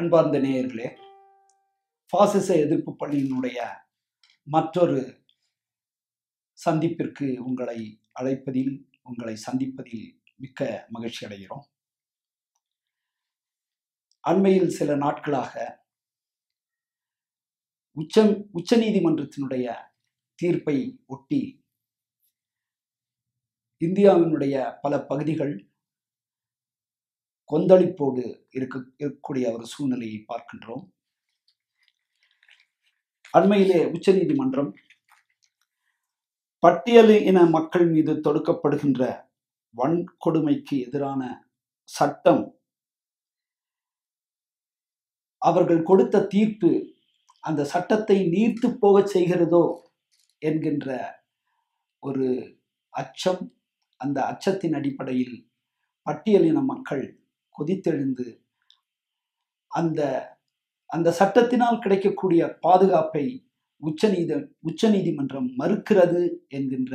அன்பார்ந்த நேயர்களே, பாசிச எதிர்ப்பு பணியினுடைய மற்றொரு சந்திப்பிற்கு உங்களை சந்திப்பதில் மிக்க மகிழ்ச்சி அடைகிறோம். அண்மையில் சில நாட்களாக உச்சநீதிமன்றத்தினுடைய தீர்ப்பை ஒட்டி இந்தியாவினுடைய பல பகுதிகள் கொந்தளிப்போடு இருக்கக்கூடிய ஒரு சூழ்நிலையை பார்க்கின்றோம். அண்மையிலே உச்சநீதிமன்றம் பட்டியல் இன மக்கள் மீது தொடுக்கப்படுகின்ற வன்கொடுமைக்கு எதிரான சட்டம் அவர்கள் கொடுத்த தீர்ப்பு அந்த சட்டத்தை நீர்த்து போக செய்கிறதோ என்கின்ற ஒரு அச்சம், அந்த அச்சத்தின் அடிப்படையில் பட்டியலின மக்கள் கொதித்தெழுந்து அந்த சட்டத்தினால் கிடைக்கக்கூடிய பாதுகாப்பை உச்சநீதிமன்றம் மறுக்கிறது என்கின்ற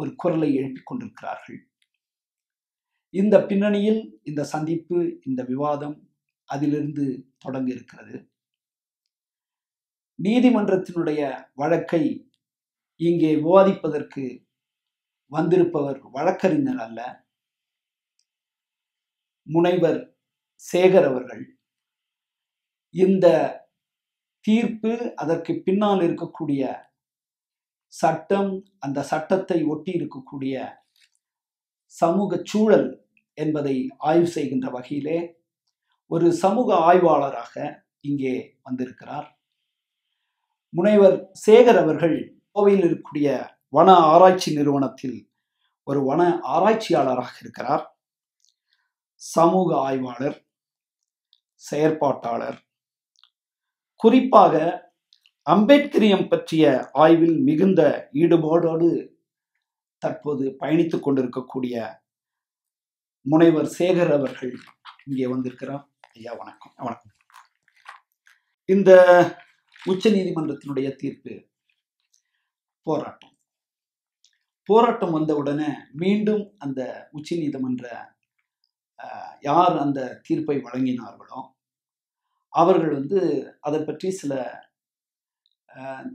ஒரு குரலை எழுப்பிக் கொண்டிருக்கிறார்கள். இந்த பின்னணியில் இந்த சந்திப்பு, இந்த விவாதம் அதிலிருந்து தொடங்க இருக்கிறது. நீதிமன்றத்தினுடைய வழக்கை இங்கே விவாதிப்பதற்கு வந்திருப்பவர் வழக்கறிஞர் அல்ல, முனைவர் சேகர் அவர்கள். இந்த தீர்ப்பு, அதற்கு பின்னால் இருக்கக்கூடிய சட்டம், அந்த சட்டத்தை ஒட்டி இருக்கக்கூடிய சமூக சூழல் என்பதை ஆய்வு செய்கின்ற வகையிலே ஒரு சமூக ஆய்வாளராக இங்கே வந்திருக்கிறார். முனைவர் சேகர் அவர்கள் கோவையில் இருக்கக்கூடிய வன ஆராய்ச்சி நிறுவனத்தில் ஒரு வன ஆராய்ச்சியாளராக இருக்கிறார். சமூக ஆய்வாளர், செயற்பாட்டாளர், குறிப்பாக அம்பேத்கரியம் பற்றிய ஆய்வில் மிகுந்த ஈடுபாடோடு தற்போது பயணித்துக் கொண்டிருக்கக்கூடிய முனைவர் சேகர் அவர்கள் இங்கே வந்திருக்கிறார். ஐயா வணக்கம். வணக்கம். இந்த உச்ச நீதிமன்றத்தினுடைய தீர்ப்பு போராட்டம் வந்தவுடனே மீண்டும் அந்த உச்ச நீதிமன்ற யார் அந்த தீர்ப்பை வழங்கினார்களோ அவர்கள் அதை பற்றி சில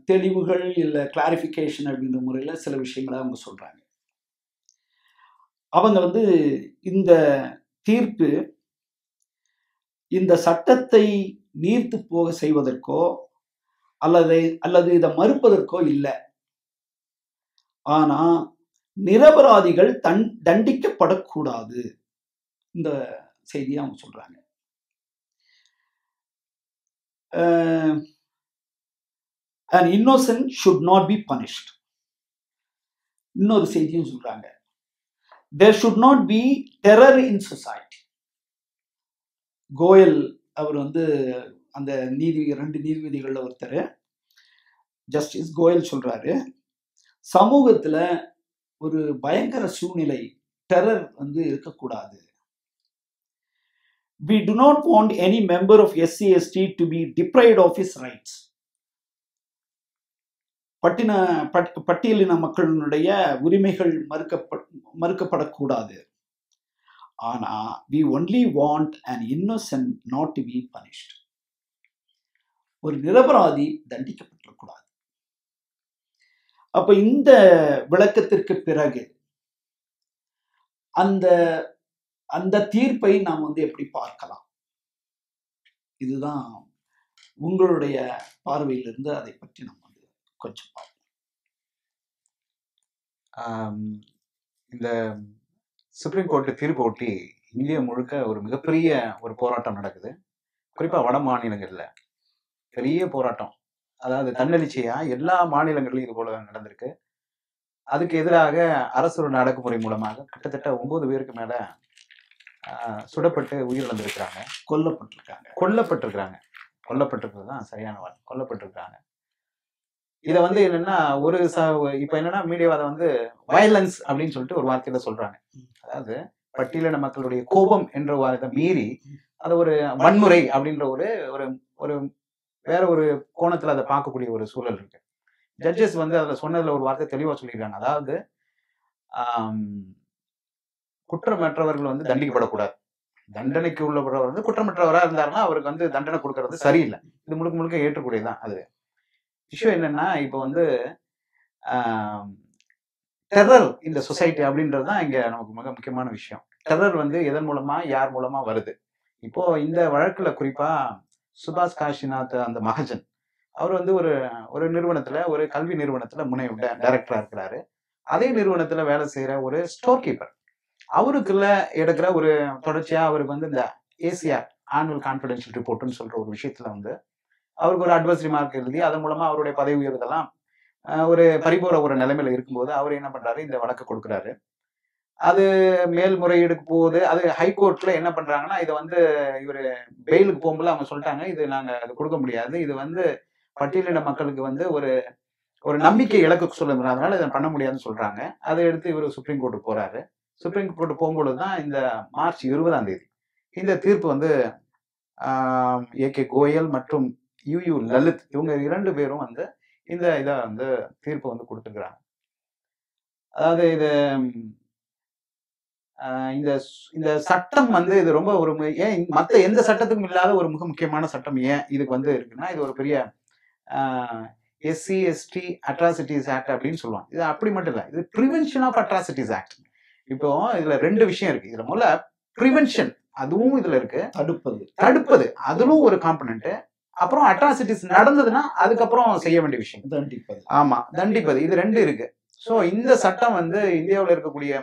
தெளிவுகள் இல்லை, கிளாரிஃபிகேஷன் அப்படின்ற முறையில் சில விஷயங்களை அவங்க சொல்கிறாங்க. அவங்க இந்த தீர்ப்பு இந்த சட்டத்தை நீர்த்து போக செய்வதற்கோ அல்லது இதை மறுப்பதற்கோ இல்லை, ஆனால் நிரபராதிகள் தண்டிக்கப்படக்கூடாது, இந்த செய்தியை அவங்க சொல்றாங்க. an innocent should not be punished. இன்னொரு செய்தியும் சொல்றாங்க, there should not be terror in society. Goyal அவர் அந்த ரெண்டு நீதிபதிகள்ல ஒருத்தர் ஜஸ்டிஸ் கோயல் சொல்றாரு, சமூகத்துல ஒரு பயங்கர சூழ்நிலை, டெரர் இருக்கக்கூடாது. We do not want any member of SC/ST to be deprived of his rights. பட்டியலின மக்களுடைய உரிமைகள் மறுக்கப்படக்கூடாது. ஆனா we only want an innocent not to be punished. ஒரு நிரபராதி தண்டிக்கப்படக்கூடாது. அப்ப இந்த விளக்கத்திற்கு பிறகு அந்த தீர்ப்பை நாம் எப்படி பார்க்கலாம்? இதுதான் உங்களுடைய பார்வையிலிருந்து அதை பற்றி நம்ம கொஞ்சம் பார்ப்போம். இந்த சுப்ரீம் கோர்ட்டு தீர்ப்பு ஒட்டி இந்தியா முழுக்க ஒரு மிகப்பெரிய ஒரு போராட்டம் நடக்குது. குறிப்பாக வட மாநிலங்கள்ல பெரிய போராட்டம், அதாவது தன்னெழுச்சியா எல்லா மாநிலங்களிலும் இது போல நடந்திருக்கு. அதுக்கு எதிராக அரசு நடக்குமுறை மூலமாக கிட்டத்தட்ட 9 பேருக்கு மேல சுடப்பட்டு உயிரிழந்திருக்கிறாங்க, கொல்லப்பட்டிருக்கிறாங்கதான் சரியான வார்த்தை, கொல்லப்பட்டிருக்கிறாங்க. இதை என்னன்னா ஒரு இப்ப என்னன்னா மீடியாவை அதை வயலன்ஸ் அப்படின்னு சொல்லிட்டு ஒரு வார்த்தையில சொல்றாங்க. அதாவது பட்டியலின மக்களுடைய கோபம் என்ற வார்த்தை மீறி அதை ஒரு வன்முறை அப்படின்ற ஒரு வேற ஒரு கோணத்துல அதை பார்க்கக்கூடிய ஒரு சூழல் இருக்கு. ஜட்ஜஸ் அதுல சொன்னதுல ஒரு வார்த்தை தெளிவா சொல்லியிருக்காங்க, அதாவது குற்றமற்றவர்கள் தண்டிக்கப்படக்கூடாது, தண்டனைக்கு உள்ளவர் வந்து குற்றமற்றவராக இருந்தாருன்னா அவருக்கு வந்து தண்டனை கொடுக்கறது சரியில்லை. இது முழுக்க முழுக்க ஏற்றக்கூடியதான். அது இஷ்யூ என்னன்னா இப்போ வந்து டெரர் இந்த சொசைட்டி அப்படின்றது தான் இங்கே நமக்கு மிக முக்கியமான விஷயம். டெரர் வந்து எதன் மூலமா யார் மூலமா வருது? இப்போ இந்த வழக்குல குறிப்பா சுபாஷ் காஷிநாத் அந்த மகஜன் அவர் வந்து ஒரு நிறுவனத்துல ஒரு கல்வி நிறுவனத்துல முனைவு டைரக்டரா இருக்கிறாரு. அதே நிறுவனத்துல வேலை செய்யற ஒரு ஸ்டோர் கீப்பர் அவருக்குள்ள எடுக்கிற ஒரு தொடர்ச்சியா அவருக்கு வந்து இந்த ஏசிஆர் ஆனுவல் கான்ஃபிடென்ஷியல் ரிப்போர்ட்னு சொல்ற ஒரு விஷயத்துல வந்து அவருக்கு ஒரு அட்வைசரி மார்க் எழுதி அதன் மூலமா அவருடைய பதவி உயர்வதெல்லாம் ஒரு பரிபூர ஒரு நிலைமையில இருக்கும்போது அவர் என்ன பண்றாரு, இந்த வழக்கு கொடுக்குறாரு. அது மேல்முறையீடுக்கு போகுது. அது ஹைகோர்ட்ல என்ன பண்றாங்கன்னா இதை வந்து இவர் பெயிலுக்கு போகும்போது அவங்க சொல்லிட்டாங்க, இது நாங்கள் அது கொடுக்க முடியாது, இது வந்து பட்டியலின மக்களுக்கு வந்து ஒரு ஒரு நம்பிக்கை இலக்கு சொல்லுங்க, அதனால இதை பண்ண முடியாதுன்னு சொல்றாங்க. அதை எடுத்து இவர் சுப்ரீம் கோர்ட்டுக்கு போறாரு. சுப்ரீம் கோர்ட்டு போகும்போது தான் இந்த மார்ச் 20 இந்த தீர்ப்பு வந்து AK கோயல் மற்றும் UU லலித் இவங்க 2 பேரும் வந்து இந்த இதை வந்து தீர்ப்பை வந்து கொடுத்துருக்குறாங்க. அதாவது இது இந்த சட்டம் வந்து இது ரொம்ப ஒரு ஏன் மற்ற எந்த சட்டத்துக்கும் இல்லாத ஒரு மிக முக்கியமான சட்டம் ஏன் இதுக்கு வந்து இருக்குன்னா, இது ஒரு பெரிய SC ST அட்ராசிட்டிஸ் ஆக்ட் அப்படின்னு சொல்லுவாங்க. இது அப்படி மட்டும் இல்லை, இது ப்ரிவென்ஷன் ஆஃப் அட்ராசிட்டிஸ் ஆக்ட். இப்போ இதுல 2 விஷயம் இருக்கு. இதுல முதல்ல ப்ரிவென்ஷன், அதுவும் இதுல இருக்கு, தடுப்பது அதுவும் ஒரு காம்பனன்ட். அப்புறம் அட்ராசிட்டிஸ் நடந்ததுன்னா அதுக்கப்புறம் செய்ய வேண்டிய விஷயம் தண்டிப்பது. ஆமா, தண்டிப்பது. இது 2 இருக்கு. ஸோ இந்த சட்டம் வந்து இந்தியாவில் இருக்கக்கூடிய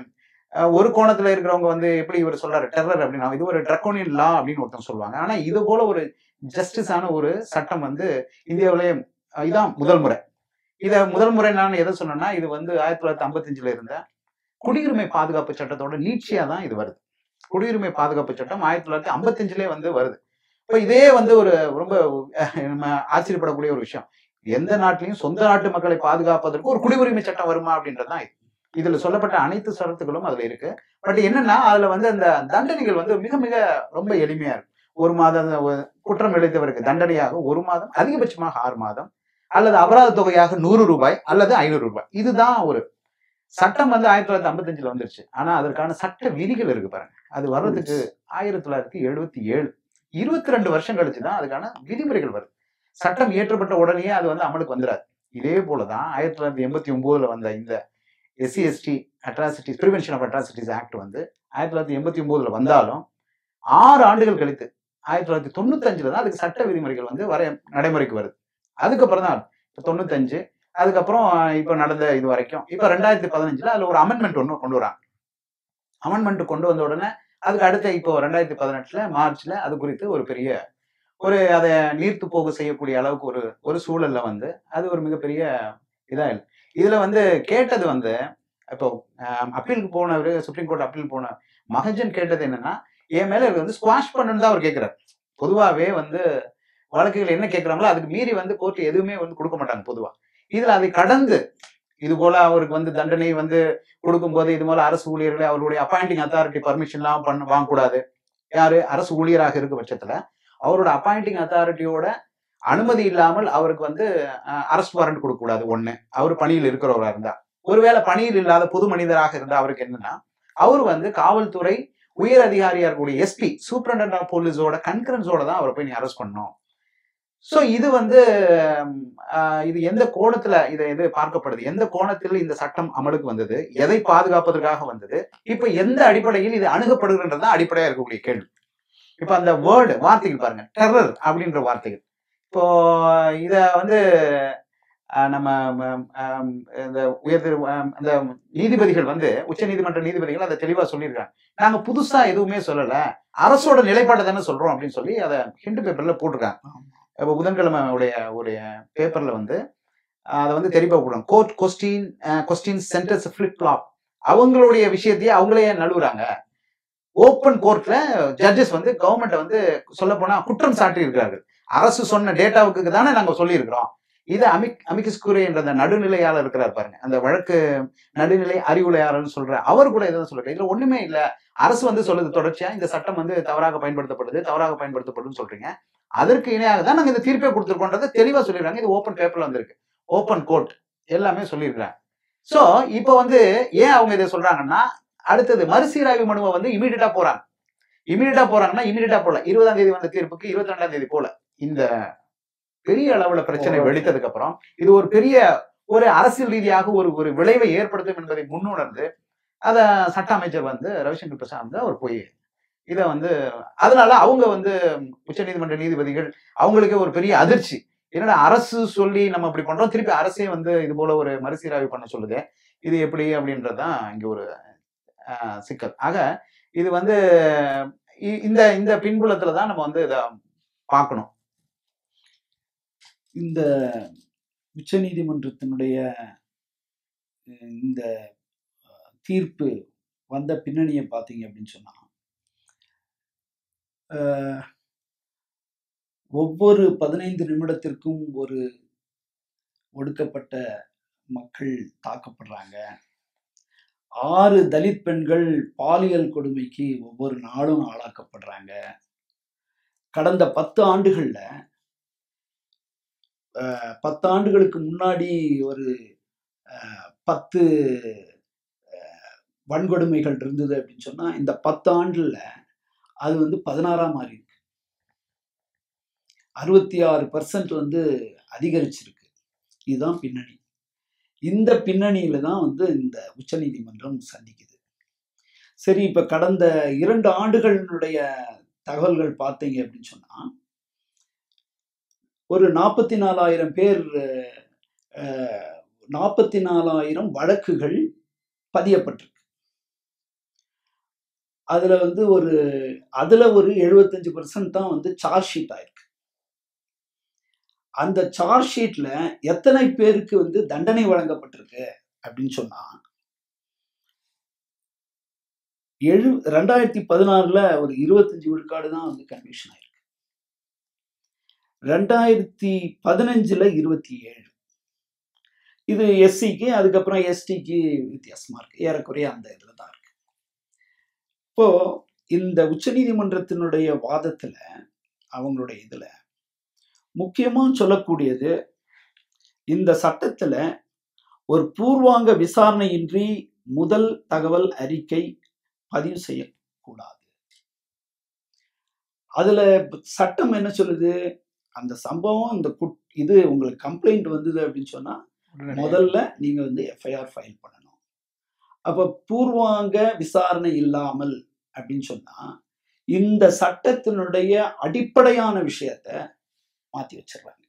ஒரு கோணத்துல இருக்கிறவங்க வந்து எப்படி இவர் சொல்றாரு டெரர் அப்படின்னா இது ஒரு ட்ரக்கோனியன் லா அப்படின்னு ஒருத்தவங்க சொல்லுவாங்க. ஆனா இது போல ஒரு ஜஸ்டிஸான ஒரு சட்டம் வந்து இந்தியாவிலேயே இதான் முதல் முறை. இதை முதல் முறை நான் எதை சொன்னேன்னா இது வந்து 1955 இருந்த குடியுரிமை பாதுகாப்பு சட்டத்தோட நீட்சியா தான் இது வருது. குடியுரிமை பாதுகாப்பு சட்டம் 1955 வந்து வருது. இப்போ இதே வந்து ஒரு ரொம்ப நம்ம ஆச்சரியப்படக்கூடிய ஒரு விஷயம், எந்த நாட்டிலையும் சொந்த நாட்டு மக்களை பாதுகாப்பதற்கு ஒரு குடியுரிமை சட்டம் வருமா அப்படின்றதான் இது. இதுல சொல்லப்பட்ட அனைத்து சரத்துகளும் அதுல இருக்கு. பட் என்னன்னா அதுல வந்து அந்த தண்டனைகள் வந்து மிக மிக ரொம்ப எளிமையா இருக்கும். 1 மாதம் குற்றம் இழைத்தவருக்கு தண்டனையாக 1 மாதம், அதிகபட்சமாக 6 மாதம், அல்லது அபராத தொகையாக 100 ரூபாய் அல்லது 500 ரூபாய். இதுதான் ஒரு சட்டம் வந்து 1955 வந்துருச்சு. ஆனா அதற்கான சட்ட விதிகள் இருக்கு பாருங்க, அது வர்றதுக்கு 1977 22 வருஷம் கழிச்சுதான் அதுக்கான விதிமுறைகள் வருது. சட்டம் இயற்றப்பட்ட உடனே அது வந்து அமலுக்கு வந்துடாது. இதே போலதான் 1989 வந்த இந்த SC ST atrocities prevention of atrocities act வந்து 1989 வந்தாலும் 6 ஆண்டுகள் கழித்து 1995 தான் அதுக்கு சட்ட விதிமுறைகள் வந்து வர நடைமுறைக்கு வருது. அதுக்கப்புறம் தான் 95 அதுக்கப்புறம் இப்போ நடந்த இது வரைக்கும் இப்போ 2015 அதுல ஒரு அமெண்ட்மெண்ட் ஒன்று கொண்டு வராங்க. அமெண்ட்மெண்ட் கொண்டு வந்த உடனே அதுக்கு அடுத்த இப்போ 2018 மார்ச்ல அது குறித்து ஒரு பெரிய ஒரு அதை நீர்த்து போக செய்யக்கூடிய அளவுக்கு ஒரு சூழல்ல வந்து அது ஒரு மிகப்பெரிய இதாக இல்லை. இதுல வந்து கேட்டது வந்து இப்போ அப்பீலுக்கு போனவர் சுப்ரீம் கோர்ட் அப்பீல் போன மகஜன் கேட்டது என்னன்னா, என் மேல இவர் வந்து ஸ்குவாஷ் பண்ணணும்னு தான் அவர் கேட்கிறார். பொதுவாகவே வந்து வழக்குகள் என்ன கேட்குறாங்களோ அதுக்கு மீறி வந்து கோர்ட் எதுவுமே வந்து கொடுக்க மாட்டாங்க பொதுவா. இதுல அதை கடந்து இது போல அவருக்கு வந்து தண்டனை வந்து கொடுக்கும்போது இது போல அரசு ஊழியர்களை அவருடைய அப்பாயிண்டிங் அத்தாரிட்டி பர்மிஷன்லாம் வாங்கக்கூடாது. யாரு அரசு ஊழியராக இருக்க பட்சத்துல அவரோட அப்பாயிண்டிங் அத்தாரிட்டியோட அனுமதி இல்லாமல் அவருக்கு வந்து அரெஸ்ட் வாரண்ட் கொடுக்கக்கூடாது. 1 அவர் பணியில் இருக்கிறவராக இருந்தா, ஒருவேளை பணியில் இல்லாத பொது மனிதராக இருந்தா அவருக்கு என்னன்னா அவர் வந்து காவல்துறை உயர் அதிகாரியா இருக்கக்கூடிய SP சூப்பரண்ட் ஆஃப் போலீஸோட கன்கரன்ஸோட தான் அவரை போய் நீ அரெஸ்ட் பண்ணணும். ஸோ இது வந்து இது எந்த கோணத்துல இதை எது பார்க்கப்படுது, எந்த கோணத்தில் இந்த சட்டம் அமலுக்கு வந்தது, எதை பாதுகாப்பதற்காக வந்தது, இப்ப எந்த அடிப்படையில் இது அணுகப்படுகிறன்றதுதான் அடிப்படையா இருக்கக்கூடிய கேள்வி. இப்ப அந்த வேர்டு வார்த்தைகள் பாருங்க, டெரர் அப்படின்ற வார்த்தைகள். இப்போ இத வந்து நம்ம இந்த உயர் அந்த நீதிபதிகள் வந்து உச்ச நீதிமன்ற நீதிபதிகள் அதை தெளிவா சொல்லியிருக்காங்க. நாங்க புதுசா எதுவுமே சொல்லல, அரசோட நிலைப்பாடு தானே சொல்றோம் அப்படின்னு சொல்லி அதை ஹிண்ட் பேப்பர்ல போட்டிருக்காங்க. இப்போ புதன்கிழமை உடைய பேப்பர்ல வந்து அதை வந்து தெளிவா போடுறாங்க. Court question sentence flip flop, அவங்களுடைய விஷயத்தையே அவங்களே நழுவுறாங்க. ஓப்பன் கோர்ட்ல ஜட்ஜஸ் வந்து கவர்மெண்ட் வந்து சொல்ல போனா குற்றம் சாட்டி இருக்கிறார்கள். அரசு சொன்ன டேட்டாவுக்கு தானே நாங்க சொல்லியிருக்கிறோம். இது அமிக்கஸ் குரே என்ற அந்த நடுநிலையாளர் இருக்கிறார் பாருங்க, அந்த வழக்கு நடுநிலை அறிவுரையாளர்னு சொல்ற அவர் கூட இதான் சொல்றாரு, இதுல ஒண்ணுமே இல்ல, அரசு வந்து சொல்லுது தொடர்ச்சியா இந்த சட்டம் வந்து தவறாக பயன்படுத்தப்படுதுன்னு சொல்றீங்க. அதற்கு இணையாக தான் நாங்க இந்த தீர்ப்பை கொடுத்துருக்கோன்றதை தெளிவா சொல்லிடுறாங்க. இது ஓப்பன் பேப்பர்ல வந்திருக்கு, ஓப்பன் கோர்ட் எல்லாமே சொல்லியிருக்கிறாங்க. சோ இப்போ வந்து ஏன் அவங்க இதை சொல்றாங்கன்னா, அடுத்தது மறுசீராய்வு மனுவை வந்து இமீடியட்டா போறாங்க. immediate போறாங்கன்னா immediate போல 20ஆம் தேதி வந்த தீர்ப்புக்கு 22ஆம் தேதி போல இந்த பெரிய அளவுல பிரச்சனை வெளித்ததுக்கு அப்புறம் இது ஒரு பெரிய ஒரு அரசியல் ரீதியாக ஒரு விளைவை ஏற்படுத்தும் என்பதை முன்னுணர்ந்து அத சட்ட அமைச்சர் வந்து ரவிசங்கர் பிரசாத் அவர் போய் இத வந்து அதனால அவங்க வந்து உச்சநீதிமன்ற நீதிபதிகள் அவங்களுக்கு ஒரு பெரிய அதிர்ச்சி என்னடா அரசு சொல்லி நம்ம இப்படி பண்றோம் திருப்பி அரசே வந்து இது போல ஒரு மறுசீராய்வு பண்ண சொல்லுது இது எப்படி அப்படின்றது தான் இங்க ஒரு சிக்கல் ஆக இது வந்து இந்த இந்த பின்புலத்துல தான் நம்ம வந்து இத பார்க்கணும் இந்த உச்சநீதிமன்றத்தினுடைய இந்த தீர்ப்பு வந்த பின்னணியை பார்த்தீங்க அப்படின்னு சொன்னா ஒவ்வொரு 15 நிமிடத்திற்கும் ஒரு ஒடுக்கப்பட்ட மக்கள் தாக்கப்படுறாங்க 6 தலித் பெண்கள் பாலியல் கொடுமைக்கு ஒவ்வொரு நாளும் ஆளாக்கப்படுறாங்க கடந்த 10 ஆண்டுகள்ல 10 ஆண்டுகளுக்கு முன்னாடி ஒரு 10 வன்கொடுமைகள் இருந்தது அப்படின்னு சொன்னா இந்த 10 ஆண்டுல அது வந்து 16ஆ மாறி இருக்கு 66% வந்து அதிகரிச்சிருக்கு இதுதான் பின்னணி இந்த பின்னணியில தான் வந்து இந்த உச்சநீதிமன்றம் சந்திக்குது சரி இப்ப கடந்த 2 ஆண்டுகளினுடைய தகவல்கள் பார்த்தீங்க அப்படின்னு சொன்னா ஒரு 44,000 பேர் 44,000 வழக்குகள் பதியப்பட்டிருக்கு அதுல வந்து ஒரு 75% தான் வந்து சார்ஜ் ஷீட் ஆயிருக்கு அந்த சார்ஜ் ஷீட்ல எத்தனை பேருக்கு வந்து தண்டனை வழங்கப்பட்டிருக்கு அப்படின்னு சொன்னா 2016ல ஒரு 25 விழுக்காடு தான் வந்து கன்விக்ஷன் ஆயிருக்கு 2015ல 27 இது எஸ்சிக்கு அதுக்கப்புறம் எஸ்டிக்கு வித்தியாசமா இருக்கு ஏறக்குறைய அந்த இதுல தான் இருக்கு இப்போ இந்த உச்சநீதிமன்றத்தினுடைய வாதத்துல அவங்களுடைய இதுல முக்கியமா சொல்லக்கூடியது இந்த சட்டத்துல ஒரு பூர்வாங்க விசாரணையின்றி முதல் தகவல் அறிக்கை பதிவு செய்யக்கூடாது அதுல சட்டம் என்ன சொல்லுது அந்த சம்பவம் இந்த இது உங்களுக்கு கம்ப்ளைண்ட் வந்தது அப்படின்னு சொன்னா முதல்ல நீங்க வந்து எஃப்ஐஆர் ஃபைல் பண்ணணும் அப்ப பூர்வாங்க விசாரணை இல்லாமல் அப்படின்னு சொன்னா இந்த சட்டத்தினுடைய அடிப்படையான விஷயத்தை மாத்தி வச்சிருவாங்க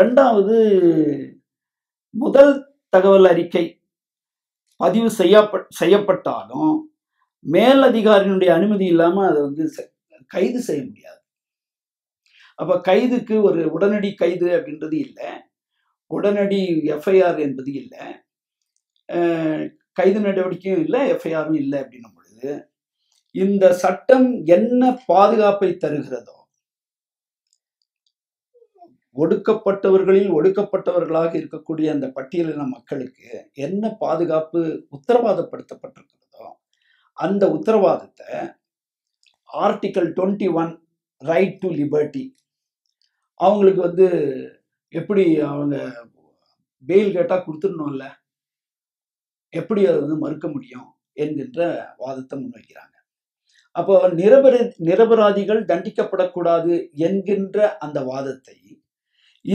1 2வது முதல் தகவல் அறிக்கை பதிவு செய்யப்பட்டாலும் மேலதிகாரியினுடைய அனுமதி இல்லாம அதை வந்து கைது செய்ய முடியாது அப்ப கைதுக்கு ஒரு உடனடி கைது அப்படின்றது இல்லை உடனடி எஃப்ஐஆர் என்பது இல்லை கைது நடவடிக்கையும் இல்லை எஃப்ஐஆரும் இல்லை அப்படின்னும் பொழுது இந்த சட்டம் என்ன பாதுகாப்பை தருகிறதோ ஒடுக்கப்பட்டவர்களில் ஒடுக்கப்பட்டவர்களாக இருக்கக்கூடிய அந்த பட்டியலின மக்களுக்கு என்ன பாதுகாப்பு உத்தரவாதப்படுத்தப்பட்டிருக்கிறதோ அந்த உத்தரவாதத்தை ஆர்டிகல் 21 ரைட் டு லிபர்ட்டி அவங்களுக்கு வந்து எப்படி அவங்க பெயில் கேட்டா கொடுத்துடணும்ல எப்படி அதை வந்து மறுக்க முடியும் என்கின்ற வாதத்தை முன்வைக்கிறாங்க அப்போ நிரபராதிகள் தண்டிக்கப்படக்கூடாது என்கின்ற அந்த வாதத்தை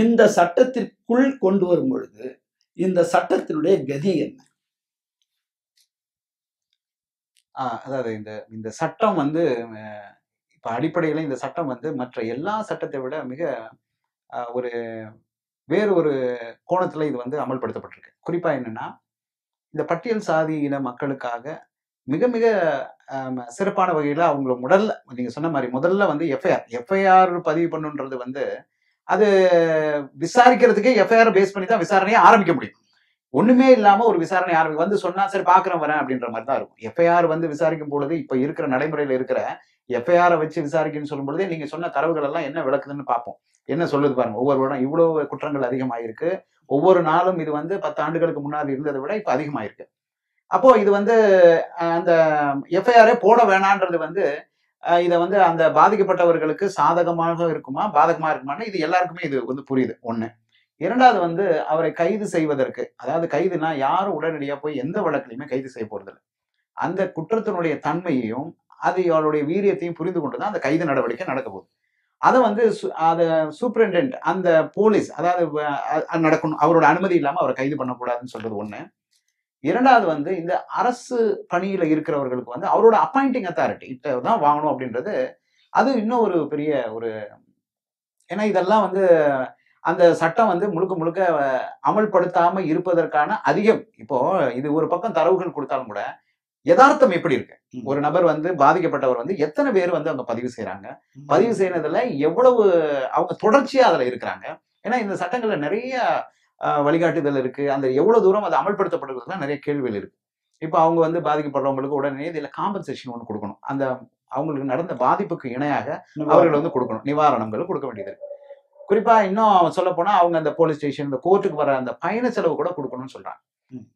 இந்த சட்டத்திற்குள் கொண்டு வரும் பொழுது இந்த சட்டத்தினுடைய கதி என்ன அதாவது இந்த சட்டம் வந்து இப்ப அடிப்படையில இந்த சட்டம் வந்து மற்ற எல்லா சட்டத்தை விட மிக ஒரு வேறு ஒரு கோணத்துல இது வந்து அமல்படுத்தப்பட்டிருக்கு குறிப்பா என்னன்னா இந்த பட்டியல் சாதியின மக்களுக்காக மிக மிக சிறப்பான வகையில அவங்கள முதல்ல நீங்க சொன்ன மாதிரி முதல்ல வந்து எஃப்ஐஆர் பதிவு பண்ணுன்றது வந்து அது விசாரிக்கிறதுக்கே எஃப்ஐஆர் பேஸ் பண்ணி தான் விசாரணையை ஆரம்பிக்க முடியும் ஒண்ணுமே இல்லாம ஒரு விசாரணை ஆரம்பிக்க வந்து சொன்னா சரி பாக்குறேன் வரேன் அப்படின்ற மாதிரி தான் இருக்கும் எஃப்ஐஆர் வந்து விசாரிக்கும் பொழுது இப்ப இருக்கிற நடைமுறையில இருக்கிற எஃப்ஐஆரை வச்சு விசாரிக்கணும்னு சொல்லும் பொழுது நீங்க சொன்ன தரவுகள் எல்லாம் என்ன விளக்குதுன்னு பார்ப்போம் என்ன சொல்லுது பாருங்க ஒவ்வொரு வருடம் இவ்வளவு குற்றங்கள் அதிகமாயிருக்கு ஒவ்வொரு நாளும் இது வந்து 10 ஆண்டுகளுக்கு முன்னாடி இருந்ததை விட இப்ப அதிகமாயிருக்கு அப்போ இது வந்து அந்த எஃப்ஐஆரே போட வேணான்றது வந்து இதை வந்து அந்த பாதிக்கப்பட்டவர்களுக்கு சாதகமாக இருக்குமா பாதகமா இருக்குமான்னு இது எல்லாருக்குமே இது வந்து புரியுது 1 2வது வந்து அவரை கைது செய்வதற்கு அதாவது கைதுனா யாரும் உடனடியா போய் எந்த வழக்கிலையுமே கைது செய்ய போறதில்லை அந்த குற்றத்தினுடைய தன்மையையும் அது அவருடைய வீரியத்தையும் புரிந்து கொண்டு தான் அந்த கைது நடவடிக்கை நடக்க போகுது. அதை வந்து அது சூப்பரிண்டென்ட் அந்த போலீஸ் அதாவது நடக்கணும், அவரோட அனுமதி இல்லாமல் அவரை கைது பண்ணக்கூடாதுன்னு சொல்றது ஒன்று. இரண்டாவது வந்து இந்த அரசு பணியில் இருக்கிறவர்களுக்கு வந்து அவரோட அப்பாயிண்டிங் அத்தாரிட்டி இட்ட தான் வாங்கணும் அப்படின்றது அது இன்னும் ஒரு பெரிய ஒரு, ஏன்னா இதெல்லாம் வந்து அந்த சட்டம் வந்து முழுக்க முழுக்க அமல்படுத்தாமல் இருப்பதற்கான அதிகம். இப்போ இது ஒரு பக்கம் தரவுகள் கொடுத்தாலும் கூட யதார்த்தம் எப்படி இருக்கு, ஒரு நபர் வந்து பாதிக்கப்பட்டவர் வந்து எத்தனை பேர் வந்து அவங்க பதிவு செய்யறாங்க, பதிவு செய்யறதுல எவ்வளவு அவங்க தொடர்ச்சியா அதுல இருக்கிறாங்க, ஏன்னா இந்த சட்டங்கள்ல நிறைய வழிகாட்டுதல் இருக்கு, அந்த எவ்வளவு தூரம் அது அமல்படுத்தப்படுறதுலாம் நிறைய கேள்விகள் இருக்கு. இப்போ அவங்க வந்து பாதிக்கப்படுறவங்களுக்கு உடனே இதில் காம்பன்சேஷன் ஒன்று கொடுக்கணும், அந்த அவங்களுக்கு நடந்த பாதிப்புக்கு இணையாக அவர்கள் வந்து கொடுக்கணும், நிவாரணங்கள் கொடுக்க வேண்டியது. குறிப்பா இன்னும் சொல்ல போனா அவங்க அந்த போலீஸ் ஸ்டேஷன் இந்த கோர்ட்டுக்கு வர அந்த பயண செலவு கூட கொடுக்கணும்னு சொல்றாங்க.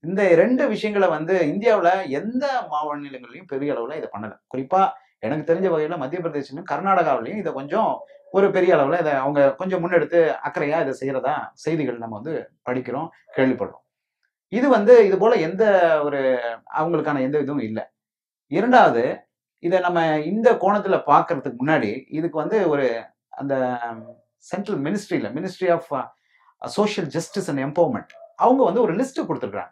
இந்த ரெண்டு விஷயங்களை வந்து இந்தியாவில் எந்த மாநிலங்களையும் பெரிய அளவில் இதை பண்ணலை. குறிப்பா எனக்கு தெரிஞ்ச வகையில் மத்திய பிரதேசம் கர்நாடகாவிலையும் இதை கொஞ்சம் ஒரு பெரிய அளவில் இதை அவங்க கொஞ்சம் முன்னெடுத்து அக்கறையா இதை செய்யறதா செய்திகள் நம்ம வந்து படிக்கிறோம், கேள்விப்படுறோம். இது வந்து இது போல எந்த ஒரு அவங்களுக்கான எந்த இதுவும் இல்லை. இரண்டாவது இதை நம்ம இந்த கோணத்துல பார்க்கறதுக்கு முன்னாடி இதுக்கு வந்து ஒரு அந்த சென்ட்ரல் மினிஸ்ட்ரியில ministry of social justice and empowerment அவங்க வந்து ஒரு லிஸ்ட் கொடுத்துருக்காங்க.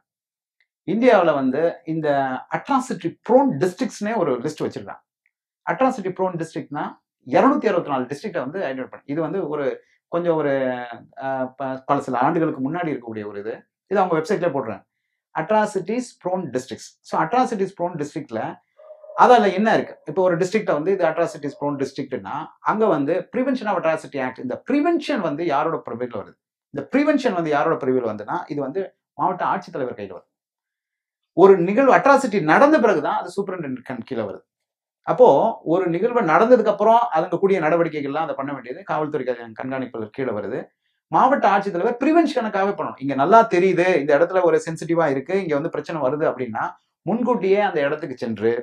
இந்தியாவில் வந்து இந்த அட்ராசிட்டி ப்ரோன் டிஸ்ட்ரிக்ட்ஸ்னே ஒரு லிஸ்ட் வச்சிருக்காங்க. அட்ராசிட்டி ப்ரோன் டிஸ்ட்ரிக்ட்னா 264 டிஸ்ட்ரிக்டை வந்து ஐடென்டிஃபை பண்ணி இது வந்து ஒரு கொஞ்சம் ஒரு பல சில ஆண்டுகளுக்கு முன்னாடி இருக்கக்கூடிய ஒரு இது இது அவங்க வெப்சைட்ல போடுறாங்க atrocities prone districts. So atrocities prone டிஸ்ட்ரிக்ட்ல அதால என்ன இருக்கு, இப்போ ஒரு டிஸ்ட்ரிக்ட வந்து இது அட்ராசிட்டிஸ் ப்ரோன் டிஸ்ட்ரிக்ட்னா அங்க வந்து ப்ரிவென்ஷன் ஆஃப் அட்ராசிட்டி ஆக்ட், இந்த ப்ரிவென்ஷன் வந்து யாரோட பிரிவில் வருது, இந்த ப்ரிவென்ஷன் வந்து யாரோட பிரிவில் வந்துன்னா இது வந்து மாவட்ட ஆட்சித்தலைவர் கையில் வருது. ஒரு நிகழ்வு அட்ராசிட்டி நடந்த பிறகுதான் அது சூப்பரிண்டென்ட் கண் கீழே வருது. அப்போ ஒரு நிகழ்வு நடந்ததுக்கு அப்புறம் அதுக்கு கூடிய நடவடிக்கைகள்லாம் அதை பண்ண வேண்டியது காவல்துறை கண்காணிப்பாளர் கீழே வருது. மாவட்ட ஆட்சித்தலைவர் ப்ரிவென்ஷனுக்காக பண்ணணும், இங்க நல்லா தெரியுது இந்த இடத்துல ஒரு சென்சிட்டிவா இருக்கு, இங்க வந்து பிரச்சனை வருது அப்படின்னா முன்கூட்டியே அந்த இடத்துக்கு சென்று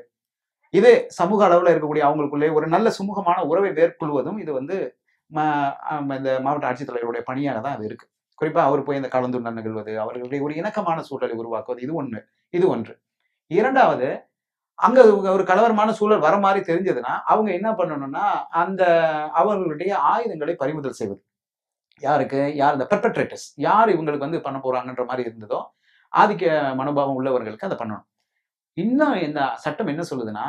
இது சமூக அளவில் இருக்கக்கூடிய அவங்களுக்குள்ளே ஒரு நல்ல சுமூகமான உறவை மேற்கொள்வதும் இது வந்து இந்த மாவட்ட ஆட்சித்தலைவருடைய பணியாக தான் அது இருக்கு. குறிப்பா அவர் போய் இந்த கலந்துள்ள நிகழ்வது, அவர்களுடைய ஒரு இணக்கமான சூழலை உருவாக்குவது, இது ஒன்று. இரண்டாவது அங்க ஒரு கலவரமான சூழல் வர மாதிரி தெரிஞ்சதுன்னா அவங்க என்ன பண்ணணும்னா அந்த அவர்களுடைய ஆயுதங்களை பறிமுதல் செய்வது. யாருக்கு, யார் இந்த பெர்பெட்ரேட்டர்ஸ், யார் இவங்களுக்கு வந்து பண்ண போறாங்கன்ற மாதிரி இருந்ததோ ஆதிக்க மனோபாவம் உள்ளவர்களுக்கு அதை பண்ணணும். இன்னும் இந்த சட்டம் என்ன சொல்லுதுன்னா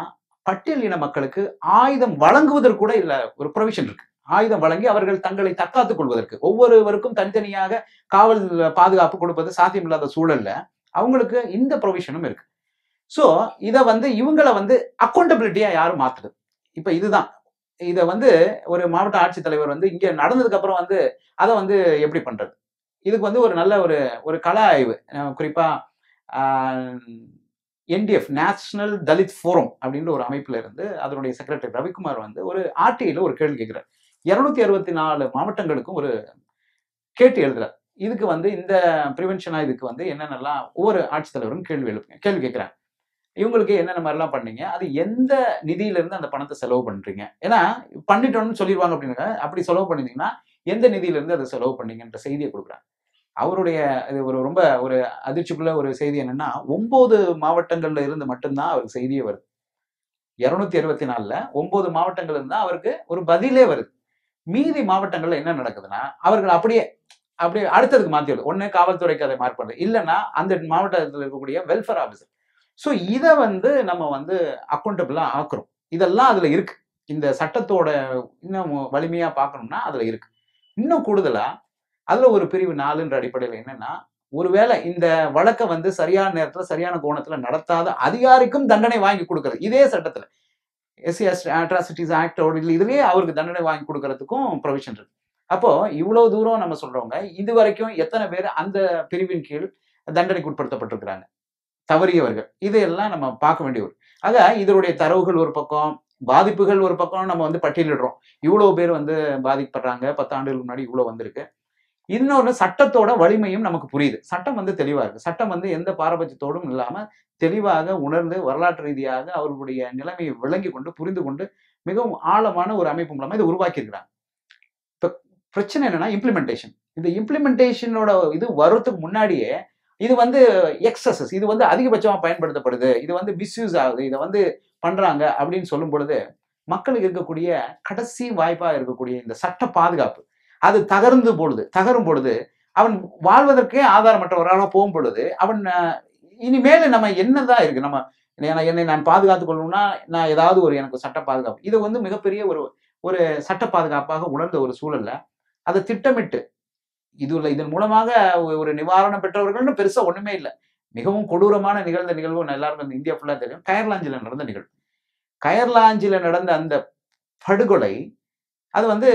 பட்டியலின மக்களுக்கு ஆயுதம் வழங்குவதற்கு கூட இதுல ஒரு ப்ரொவிஷன் இருக்கு. ஆயுதம் வழங்கி அவர்கள் தங்களை தற்காத்துக் கொள்வதற்கு ஒவ்வொருவருக்கும் தனித்தனியாக காவல் பாதுகாப்பு கொடுப்பது சாத்தியமில்லாத சூழல்ல அவங்களுக்கு இந்த ப்ரொவிஷனும் இருக்கு. ஸோ இதை வந்து இவங்களை வந்து அக்கௌண்டபிலிட்டியா யாரும் மாத்துது. இப்ப இதுதான் இதை வந்து ஒரு மாவட்ட ஆட்சித்தலைவர் வந்து இங்க நடந்ததுக்கு அப்புறம் வந்து அதை வந்து எப்படி பண்றது, இதுக்கு வந்து ஒரு நல்ல ஒரு ஒரு கள ஆய்வு. குறிப்பா NDF நேஷனல் தலித் ஃபோரம் அப்படின்ற ஒரு அமைப்புல இருந்து அதனுடைய செக்ரட்டரி ரவிக்குமார் வந்து ஒரு ஆர்டிஐல ஒரு கேள்வி கேட்கிறார். 264 மாவட்டங்களுக்கும் ஒரு கேட்டு எழுதுறார். இதுக்கு வந்து இந்த ப்ரிவென்ஷனா இதுக்கு வந்து என்னென்னலாம் ஒவ்வொரு ஆட்சித்தலைவரும் கேள்வி கேட்கிறாங்க, இவங்களுக்கு என்னென்ன மாதிரிலாம் பண்ணீங்க, அது எந்த நிதியிலிருந்து அந்த பணத்தை செலவு பண்றீங்க, ஏன்னா பண்ணிட்டோம்னு சொல்லிடுவாங்க அப்படின்னு, அப்படி செலவு பண்ணிருந்தீங்கன்னா எந்த நிதியிலிருந்து அதை செலவு பண்ணீங்கன்ற செய்தியை கொடுக்குறாங்க. அவருடைய இது ஒரு ரொம்ப ஒரு அதிர்ச்சிக்குள்ள ஒரு செய்தி என்னன்னா 9 மாவட்டங்கள்ல இருந்து மட்டும்தான் அவருக்கு செய்தியே வருது. 264ல் 9 மாவட்டங்கள் இருந்தா அவருக்கு ஒரு பதிலே வருது. மீதி மாவட்டங்கள்ல என்ன நடக்குதுன்னா அவர்கள் அப்படியே அடுத்ததுக்கு மாத்தி வருது. ஒண்ணு காவல்துறைக்கு அதை மாறுபடுது, இல்லைன்னா அந்த மாவட்டத்தில் இருக்கக்கூடிய வெல்ஃபேர் ஆஃபீஸர். ஸோ இதை வந்து நம்ம வந்து அக்கௌண்டபிளா ஆக்குறோம். இதெல்லாம் அதுல இருக்கு, இந்த சட்டத்தோட இன்னும் வலிமையா பார்க்கணும்னா அதுல இருக்கு. இன்னும் கூடுதலா அதுல ஒரு பிரிவு 4ன்ற அடிப்படையில் என்னன்னா ஒருவேளை இந்த வழக்கை வந்து சரியான நேரத்துல சரியான கோணத்துல நடத்தாத அதிகாரிக்கும் தண்டனை வாங்கி கொடுக்கறது இதே சட்டத்துல எஸ்சி அட்ராசிட்டிஸ் ஆக்டோட இதுலயே அவருக்கு தண்டனை வாங்கி கொடுக்கறதுக்கும் ப்ரொவிஷன் இருக்கு. அப்போ இவ்வளவு தூரம் நம்ம சொல்றவங்க இது வரைக்கும் எத்தனை பேர் அந்த பிரிவின் கீழ் தண்டனைக்கு உட்படுத்தப்பட்டிருக்கிறாங்க தவறியவர்கள், இதையெல்லாம் நம்ம பார்க்க வேண்டிய ஒரு. ஆக இதனுடைய தரவுகள் ஒரு பக்கம், பாதிப்புகள் ஒரு பக்கம் நம்ம வந்து பட்டியலிடுறோம். இவ்வளவு பேர் வந்து பாதிக்கப்படுறாங்க, 10 ஆண்டுகளுக்கு முன்னாடி இவ்வளவு வந்திருக்கு. இன்னொரு சட்டத்தோட வலிமையும் நமக்கு புரியுது. சட்டம் வந்து தெளிவா இருக்கு, சட்டம் வந்து எந்த பாரபட்சத்தோடும் இல்லாம தெளிவாக உணர்ந்து வரலாற்று ரீதியாக அவர்களுடைய நிலைமையை விளங்கி கொண்டு புரிந்து கொண்டு மிகவும் ஆழமான ஒரு அமைப்பு மூலமா இதை உருவாக்கி இருக்கிறாங்க. இப்ப பிரச்சனை என்னன்னா இம்ப்ளிமெண்டேஷன். இந்த இம்ப்ளிமெண்டேஷனோட இது வர்றதுக்கு முன்னாடியே இது வந்து எக்ஸசஸ், இது வந்து அதிகபட்சமா பயன்படுத்தப்படுது, இது வந்து மிஸ்யூஸ் ஆகுது, இதை வந்து பண்றாங்க அப்படின்னு சொல்லும் பொழுது மக்களுக்கு இருக்கக்கூடிய கடைசி வாய்ப்பா இருக்கக்கூடிய இந்த சட்ட பாதுகாப்பு அது தகரும் பொழுது அவன் வாழ்வதற்கே ஆதாரமற்றவராக போகும் பொழுது அவன் இனிமேல் நம்ம என்னதான் இருக்கு நம்ம என்னை நான் பாதுகாத்து கொள்ளணும்னா நான் ஏதாவது ஒரு எனக்கு சட்ட பாதுகாப்பு இது மிகப்பெரிய ஒரு சட்ட பாதுகாப்பாக உணர்ந்த ஒரு சூழல்ல அதை திட்டமிட்டு இதன் மூலமாக ஒரு நிவாரணம் பெற்றவர்கள்னு பெருசா ஒண்ணுமே இல்லை. மிகவும் கொடூரமான நிகழ்வு எல்லாருக்கும் இந்தியா ஃபுல்லா தெரியும். கயர்லாஞ்சில நடந்த அந்த படுகொலை அது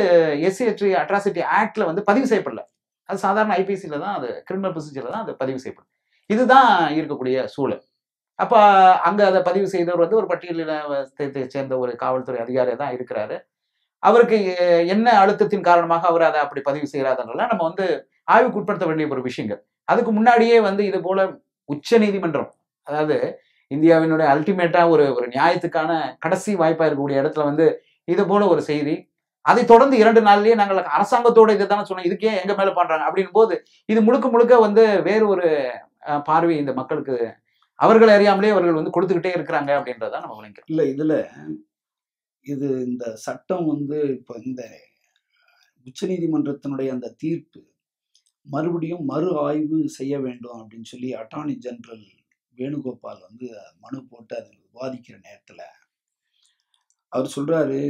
அட்ராசிட்டி ஆக்ட்ல பதிவு செய்யப்படல. அது சாதாரண ஐபிசில தான் அது கிரிமினல் ப்ரொசீஜர்ல தான் அது பதிவு செய்யப்படும். இதுதான் இருக்கக்கூடிய சூழல். அப்ப அங்க அதை பதிவு செய்தவர் ஒரு பட்டியலினத்தை சேர்ந்த ஒரு காவல்துறை அதிகாரியா தான் இருக்கிறாரு. அவருக்கு என்ன அழுத்தத்தின் காரணமாக அவர் அதை அப்படி பதிவு செய்யறாதனால நம்ம ஆய்வுக்கு உட்படுத்த வேண்டிய ஒரு விஷயங்கள். அதுக்கு முன்னாடியே இது போல உச்ச நீதிமன்றம், அதாவது இந்தியாவினுடைய அல்டிமேட்டா ஒரு நியாயத்துக்கான கடைசி வாய்ப்பா இருக்கக்கூடிய இடத்துல இது போல ஒரு செய்தி, அதை தொடர்ந்து 2 நாள்லயே நாங்கள் அரசாங்கத்தோட இதை தானே சொன்னோம், இதுக்கே எங்க மேல பண்றாங்க அப்படின்னு போது இது முழுக்க வேறு ஒரு பார்வை இந்த மக்களுக்கு அவர்கள் அறியாமலே அவர்கள் கொடுத்துக்கிட்டே இருக்கிறாங்க அப்படின்றதான் நம்ம விளங்கும். இல்லை இது இந்த சட்டம் இப்போ இந்த உச்சநீதிமன்றத்தினுடைய அந்த தீர்ப்பு மறுபடியும் மறு ஆய்வு செய்ய வேண்டும் அப்படின்னு சொல்லி அட்டார்னி ஜெனரல் வேணுகோபால் மனு போட்டு அது விவாதிக்கிற நேரத்தில் அவர் சொல்றாரு,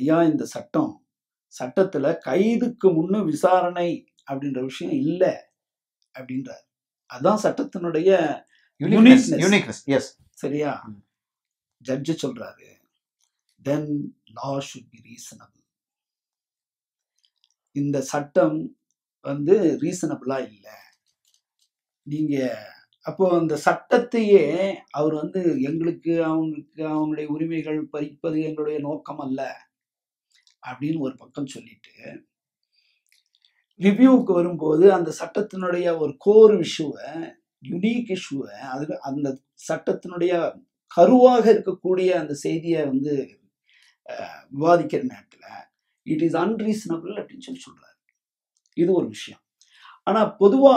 ஐயா இந்த சட்டத்தில் கைதுக்கு முன்னும் விசாரணை அப்படின்ற விஷயம் இல்லை அப்படின்றார். அதுதான் சட்டத்தினுடைய யூனிக்னஸ். சரியா ஜட்ஜு சொல்றாரு, then law should be reasonable. இந்த சட்டம் ரீசனபிளா இல்லை. நீங்க அப்போ அந்த சட்டத்தையே அவர் எங்களுக்கு அவங்களுடைய உரிமைகள் பறிப்பது எங்களுடைய நோக்கம் அல்ல அப்படின்னு ஒரு பக்கம் சொல்லிட்டு ரிவ்யூவுக்கு வரும்போது அந்த சட்டத்தினுடைய ஒரு கோர் இஷ்யூவை, யுனிக் இஷ்யூவை, அதுல அந்த சட்டத்தினுடைய கருவாக இருக்கக்கூடிய அந்த செய்தியை விவாதிக்கிற நேரத்தில் இட் இஸ் அன்ரீசனபிள் அப்படின்னு சொல்றாரு. இது ஒரு விஷயம். ஆனா பொதுவா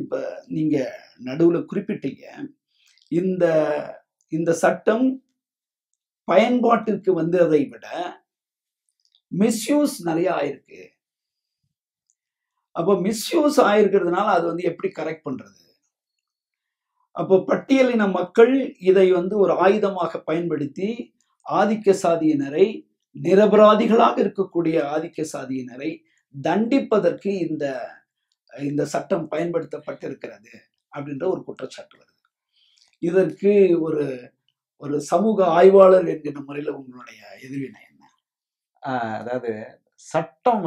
இப்போ நீங்க நடுவில் குறிப்பிட்டீங்க, இந்த சட்டம் பயன்பாட்டிற்கு வந்ததை விட மிஸ்யூஸ் நிறைய ஆயிருக்கு. அப்போ மிஸ்யூஸ் ஆயிருக்கிறதுனால அது எப்படி கரெக்ட் பண்றது? அப்போ பட்டியலின மக்கள் இதை ஒரு ஆயுதமாக பயன்படுத்தி ஆதிக்க சாதியினரை, நிரபராதிகளாக இருக்கக்கூடிய ஆதிக்க சாதியினரை தண்டிப்பதற்கு இந்த சட்டம் பயன்படுத்தப்பட்டிருக்கிறது அப்படின்ற ஒரு குற்றச்சாட்டு வருது. இதற்கு ஒரு சமூக ஆய்வாளர் என்கிற முறையில் உங்களுடைய எதிர்வினை என்ன? அதாவது சட்டம்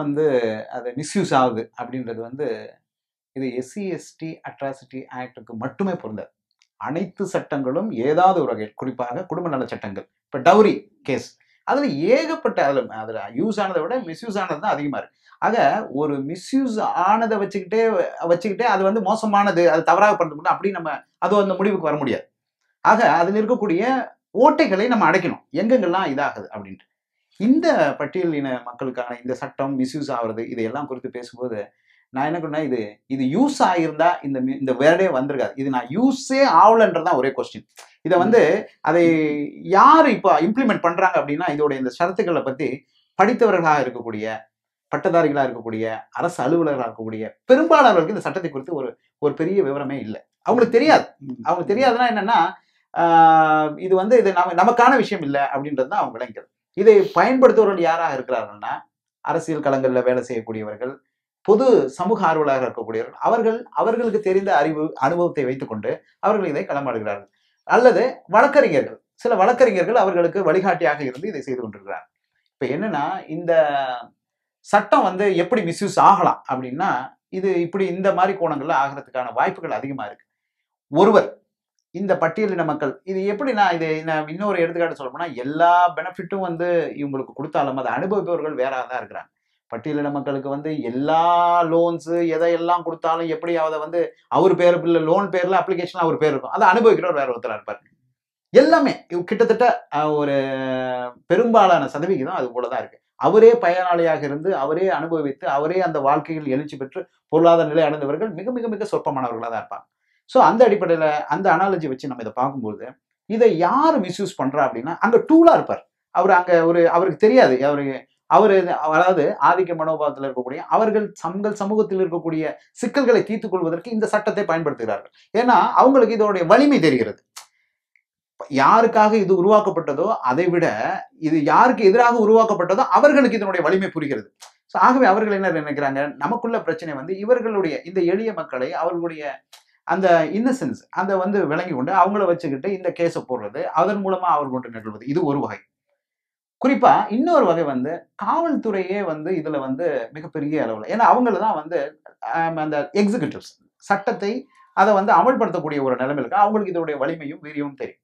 அது மிஸ்யூஸ் ஆகுது அப்படின்றது இது SC/ST அட்ராசிட்டி ஆக்டுக்கு மட்டுமே பொருந்தாது. அனைத்து சட்டங்களும் ஏதாவது ஒரு வகையில், குறிப்பாக குடும்ப நல சட்டங்கள், இப்போ டவுரி கேஸ் அதில் ஏகப்பட்ட அதில் யூஸ் ஆனதை விட மிஸ்யூஸ் ஆனது தான் அதிகமாக இருக்குது. ஆக ஒரு மிஸ்யூஸ் ஆனதை வச்சுக்கிட்டே அது மோசமானது, அது தவறாக பண்ணணும் அப்படி நம்ம அந்த முடிவுக்கு வர முடியாது. ஆக அதில் இருக்கக்கூடிய ஓட்டைகளை நம்ம அடைக்கணும், எங்கெங்கெல்லாம் இதாகுது அப்படின்ட்டு. இந்த பட்டியலின மக்களுக்கான இந்த சட்டம் மிஸ்யூஸ் ஆகிறது இதையெல்லாம் குறித்து பேசும்போது நான் என்ன சொன்னேன், இது யூஸ் ஆகியிருந்தா இந்த வேர்டே வந்திருக்காது. இது நான் யூஸே ஆகலன்றதான் ஒரே கொஸ்டின். இதை அதை யார் இப்போ இம்ப்ளிமெண்ட் பண்றாங்க அப்படின்னா இதோட இந்த சரத்துக்களை பத்தி படித்தவர்களாக இருக்கக்கூடிய, பட்டதாரிகளாக இருக்கக்கூடிய, அரசு அலுவலர்களாக இருக்கக்கூடிய பெரும்பாலானவர்களுக்கு இந்த சட்டத்தை குறித்து ஒரு பெரிய விவரமே இல்லை. அவங்களுக்கு தெரியாது. அவங்களுக்கு தெரியாதுன்னா என்னன்னா இது இது நமக்கான விஷயம் இல்லை அப்படின்றது தான் அவங்க விளங்குகிறது. இதை பயன்படுத்துவர்கள் யாராக இருக்கிறார்கள்னா அரசியல் களங்களில் வேலை செய்யக்கூடியவர்கள், பொது சமூக ஆர்வலராக இருக்கக்கூடியவர்கள், அவர்களுக்கு தெரிந்த அறிவு அனுபவத்தை வைத்துக்கொண்டு அவர்கள் இதை களமாடுகிறார்கள். அல்லது வழக்கறிஞர்கள், சில வழக்கறிஞர்கள் அவர்களுக்கு வழிகாட்டியாக இருந்து இதை செய்து கொண்டிருக்கிறார்கள். இப்போ என்னன்னா இந்த சட்டம் எப்படி மிஸ்யூஸ் ஆகலாம் அப்படின்னா இது இந்த மாதிரி கோணங்கள்ல ஆகிறதுக்கான வாய்ப்புகள் அதிகமா இருக்கு. ஒருவர் இந்த பட்டியலின மக்கள் இது எப்படி நான் இதை இன்னொரு எடுத்துக்காட்டு சொல்ல போனா எல்லா பெனிஃபிட்டும் இவங்களுக்கு கொடுத்தாலும் அதை அனுபவிப்பவர்கள் வேறாக தான் இருக்கிறாங்க. பட்டியலின மக்களுக்கு எல்லா லோன்ஸு எதையெல்லாம் கொடுத்தாலும் எப்படி அதை அவர் பேர் இல்லை, லோன் பேர்ல அப்ளிகேஷன் அவர் பேர் இருக்கும், அதை அனுபவிக்கிறவர் வேற ஒருத்தராக இருப்பார். எல்லாமே கிட்டத்தட்ட ஒரு பெரும்பாலான சதவிகிதம் அது போலதான் இருக்கு. அவரே பயனாளியாக இருந்து அவரே அனுபவித்து அவரே அந்த வாழ்க்கையில் எழுச்சி பெற்று பொருளாதார நிலை அடைந்தவர்கள் மிக மிக மிக சொற்பமானவர்களாக தான் இருப்பாங்க. ஸோ அந்த அடிப்படையில் அந்த அனாலஜி வச்சு நம்ம இதை பார்க்கும்போது இதை யார் மிஸ்யூஸ் பண்றா அப்படின்னா அங்க டூலா இருப்பார் அவர். அங்க ஒரு அவருக்கு தெரியாது, அவர் அதாவது ஆதிக்க மனோபாவத்தில் இருக்கக்கூடிய அவர்கள் சமூகத்தில் இருக்கக்கூடிய சிக்கல்களை தீர்த்துக் கொள்வதற்கு இந்த சட்டத்தை பயன்படுத்துகிறார்கள். ஏன்னா அவங்களுக்கு இதோடைய வலிமை தெரிகிறது. யாருக்காக இது உருவாக்கப்பட்டதோ அதை விட இது யாருக்கு எதிராக உருவாக்கப்பட்டதோ அவர்களுக்கு இதனுடைய வலிமை புரிகிறது. ஸோ ஆகவே அவர்கள் என்ன நினைக்கிறாங்க, நமக்குள்ள பிரச்சனை இவர்களுடைய இந்த எளிய மக்களை அவர்களுடைய அந்த இன்னசென்ஸ் அதை விளங்கி கொண்டு அவங்கள வச்சுக்கிட்டு இந்த கேஸை போடுறது, அதன் மூலமா அவர்கள் கொண்டு நிகழ்வது. இது ஒரு வகை. குறிப்பா இன்னொரு வகை காவல்துறையே இதுல மிகப்பெரிய அளவில், ஏன்னா அவங்களதான் அந்த எக்ஸிக்யூட்டிவ்ஸ் சட்டத்தை அதை அமல்படுத்தக்கூடிய ஒரு நிலைமை இருக்கு. அவங்களுக்கு இதோடைய வலிமையும் வீரியமும் தெரியும்.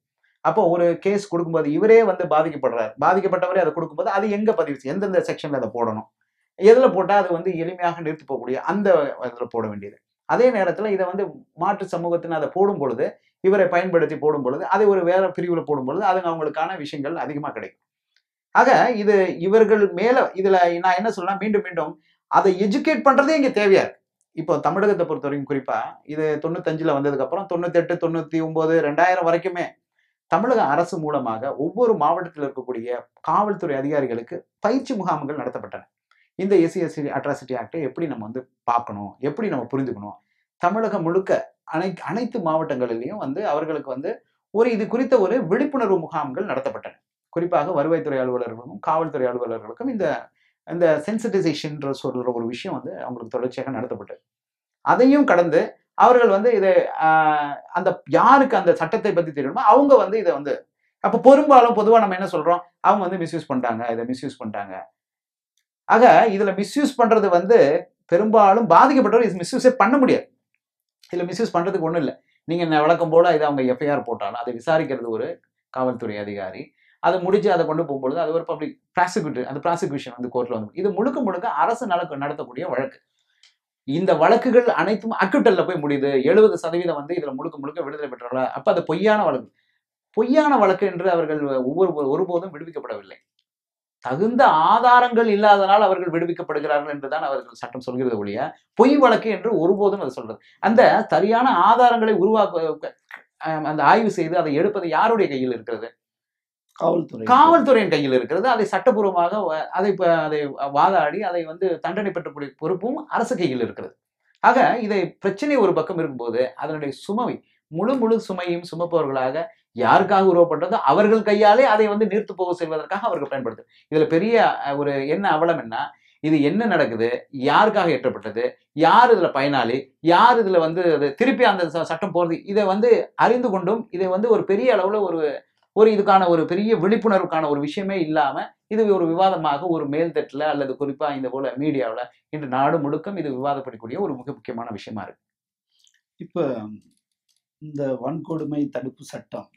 அப்போ ஒரு கேஸ் கொடுக்கும்போது இவரே பாதிக்கப்படுறாரு, பாதிக்கப்பட்டவரே அதை கொடுக்கும்போது அது எங்க பதிவு, எந்தெந்த செக்ஷன்ல அதை போடணும், எதுல போட்டா அது எளிமையாக நிறுத்தி போகக்கூடிய அந்த இதுல போட வேண்டியது. அதே நேரத்துல இதை மாற்று சமூகத்தின் அதை போடும் பொழுது, இவரை பயன்படுத்தி போடும் பொழுது, அதை ஒரு வேற பிரிவுல போடும் பொழுது அது அவங்களுக்கான விஷயங்கள் அதிகமா கிடைக்கும். ஆக இது இவர்கள் மேல இதுல நான் என்ன சொல்லலாம், மீண்டும் மீண்டும் அதை எஜுகேட் பண்றதே இங்க தேவையா இருக்கு. இப்போ தமிழகத்தை பொறுத்த வரைக்கும் குறிப்பா இது 95ல வந்ததுக்கு அப்புறம் 98, 99, 2000 வரைக்குமே தமிழக அரசு மூலமாக ஒவ்வொரு மாவட்டத்தில் இருக்கக்கூடிய காவல்துறை அதிகாரிகளுக்கு பயிற்சி முகாம்கள் நடத்தப்பட்டன. இந்த SC அட்ராசிட்டி ஆக்டை எப்படி நம்ம பார்க்கணும், எப்படி நம்ம புரிந்துக்கணும், தமிழகம் முழுக்க அனைத்து மாவட்டங்களிலையும் அவர்களுக்கு ஒரு இது குறித்த ஒரு விழிப்புணர்வு முகாம்கள் நடத்தப்பட்டன. குறிப்பாக வருவாய்த்துறை அலுவலர்களுக்கும் காவல்துறை அலுவலர்களுக்கும் இந்த இந்த சென்சிட்டைசேஷன் சொல்ற ஒரு விஷயம் அவங்களுக்கு தொடர்ச்சியாக நடத்தப்பட்டது. அதையும் கடந்து அவர்கள் இதை அந்த யாருக்கு அந்த சட்டத்தை பத்தி தெரியணுமோ அவங்க இதை அப்போ பெரும்பாலும் பொதுவாக நம்ம என்ன சொல்றோம், அவங்க மிஸ்யூஸ் பண்ணிட்டாங்க, இதை மிஸ்யூஸ் பண்ணிட்டாங்க. ஆக இதுல மிஸ்யூஸ் பண்றது பெரும்பாலும் பாதிக்கப்பட்டவர் இது மிஸ்யூஸே பண்ண முடியாது. இதுல மிஸ்யூஸ் பண்றதுக்கு ஒன்றும் இல்லை. நீங்க என்ன வழக்கம் போல இதை அவங்க FIR போட்டாலும் அதை விசாரிக்கிறது ஒரு காவல்துறை அதிகாரி, அதை முடிச்சு அதை கொண்டு போகும்பொழுது அது ஒரு பப்ளிக் ப்ராசிக்யூட்டர், அந்த ப்ராசிக்யூஷன் கோர்ட்ல இது முழுக்க முழுக்க அரசு நடத்தக்கூடிய வழக்கு. இந்த வழக்குகள் அனைத்தும் அக்யூட்டல்ல போய் முடியுது. 70% இதுல முழுக்க முழுக்க விடுதலை பெற்றவர்கள. அப்ப அது பொய்யான வழக்கு, பொய்யான வழக்கு என்று அவர்கள் ஒருபோதும் விடுவிக்கப்படவில்லை. தகுந்த ஆதாரங்கள் இல்லாதனால் அவர்கள் விடுவிக்கப்படுகிறார்கள் என்றுதான் அவர்கள் சட்டம் சொல்கிறது ஒழிய பொய் வழக்கு என்று ஒருபோதும் அது சொல்றது. அந்த சரியான ஆதாரங்களை அந்த ஆய்வு செய்து அதை எடுப்பது யாருடைய கையில் இருக்கிறது? காவல்துறையின் கையில் இருக்கிறது. அதை சட்டபூர்வமாக அதை வாதாடி அதை தண்டனை பெற்றக்கூடிய பொறுப்பும் அரசு கையில் இருக்கிறது. ஆக இதை பிரச்சனை ஒரு பக்கம் இருக்கும்போது அதனுடைய சுமை முழு சுமையும் சுமப்பவர்களாக யாருக்காக உருவப்பட்டதோ அவர்கள் கையாலே அதை நீர்த்து போக செய்வதற்காக அவர்கள் பயன்படுத்து. இதுல பெரிய ஒரு என்ன அவலம் என்ன, இது என்ன நடக்குது, யாருக்காக ஏற்றப்பட்டது, யார் இதுல பயனாளி, யார் இதுல திருப்பி அந்த சட்டம் போறது, இதை அறிந்து கொண்டும் இதை ஒரு பெரிய அளவுல ஒரு இதுக்கான ஒரு பெரிய விழிப்புணர்வுக்கான ஒரு விஷயமே இல்லாம இது ஒரு விவாதமாக ஒரு மேல்தட்டுல அல்லது குறிப்பா இந்த போல மீடியாவில் இன்று நாடு முழுக்கம் இது விவாதப்படக்கூடிய ஒரு மிக முக்கியமான விஷயமா இருக்கு. இப்ப இந்த வன்கொடுமை தடுப்பு சட்டம்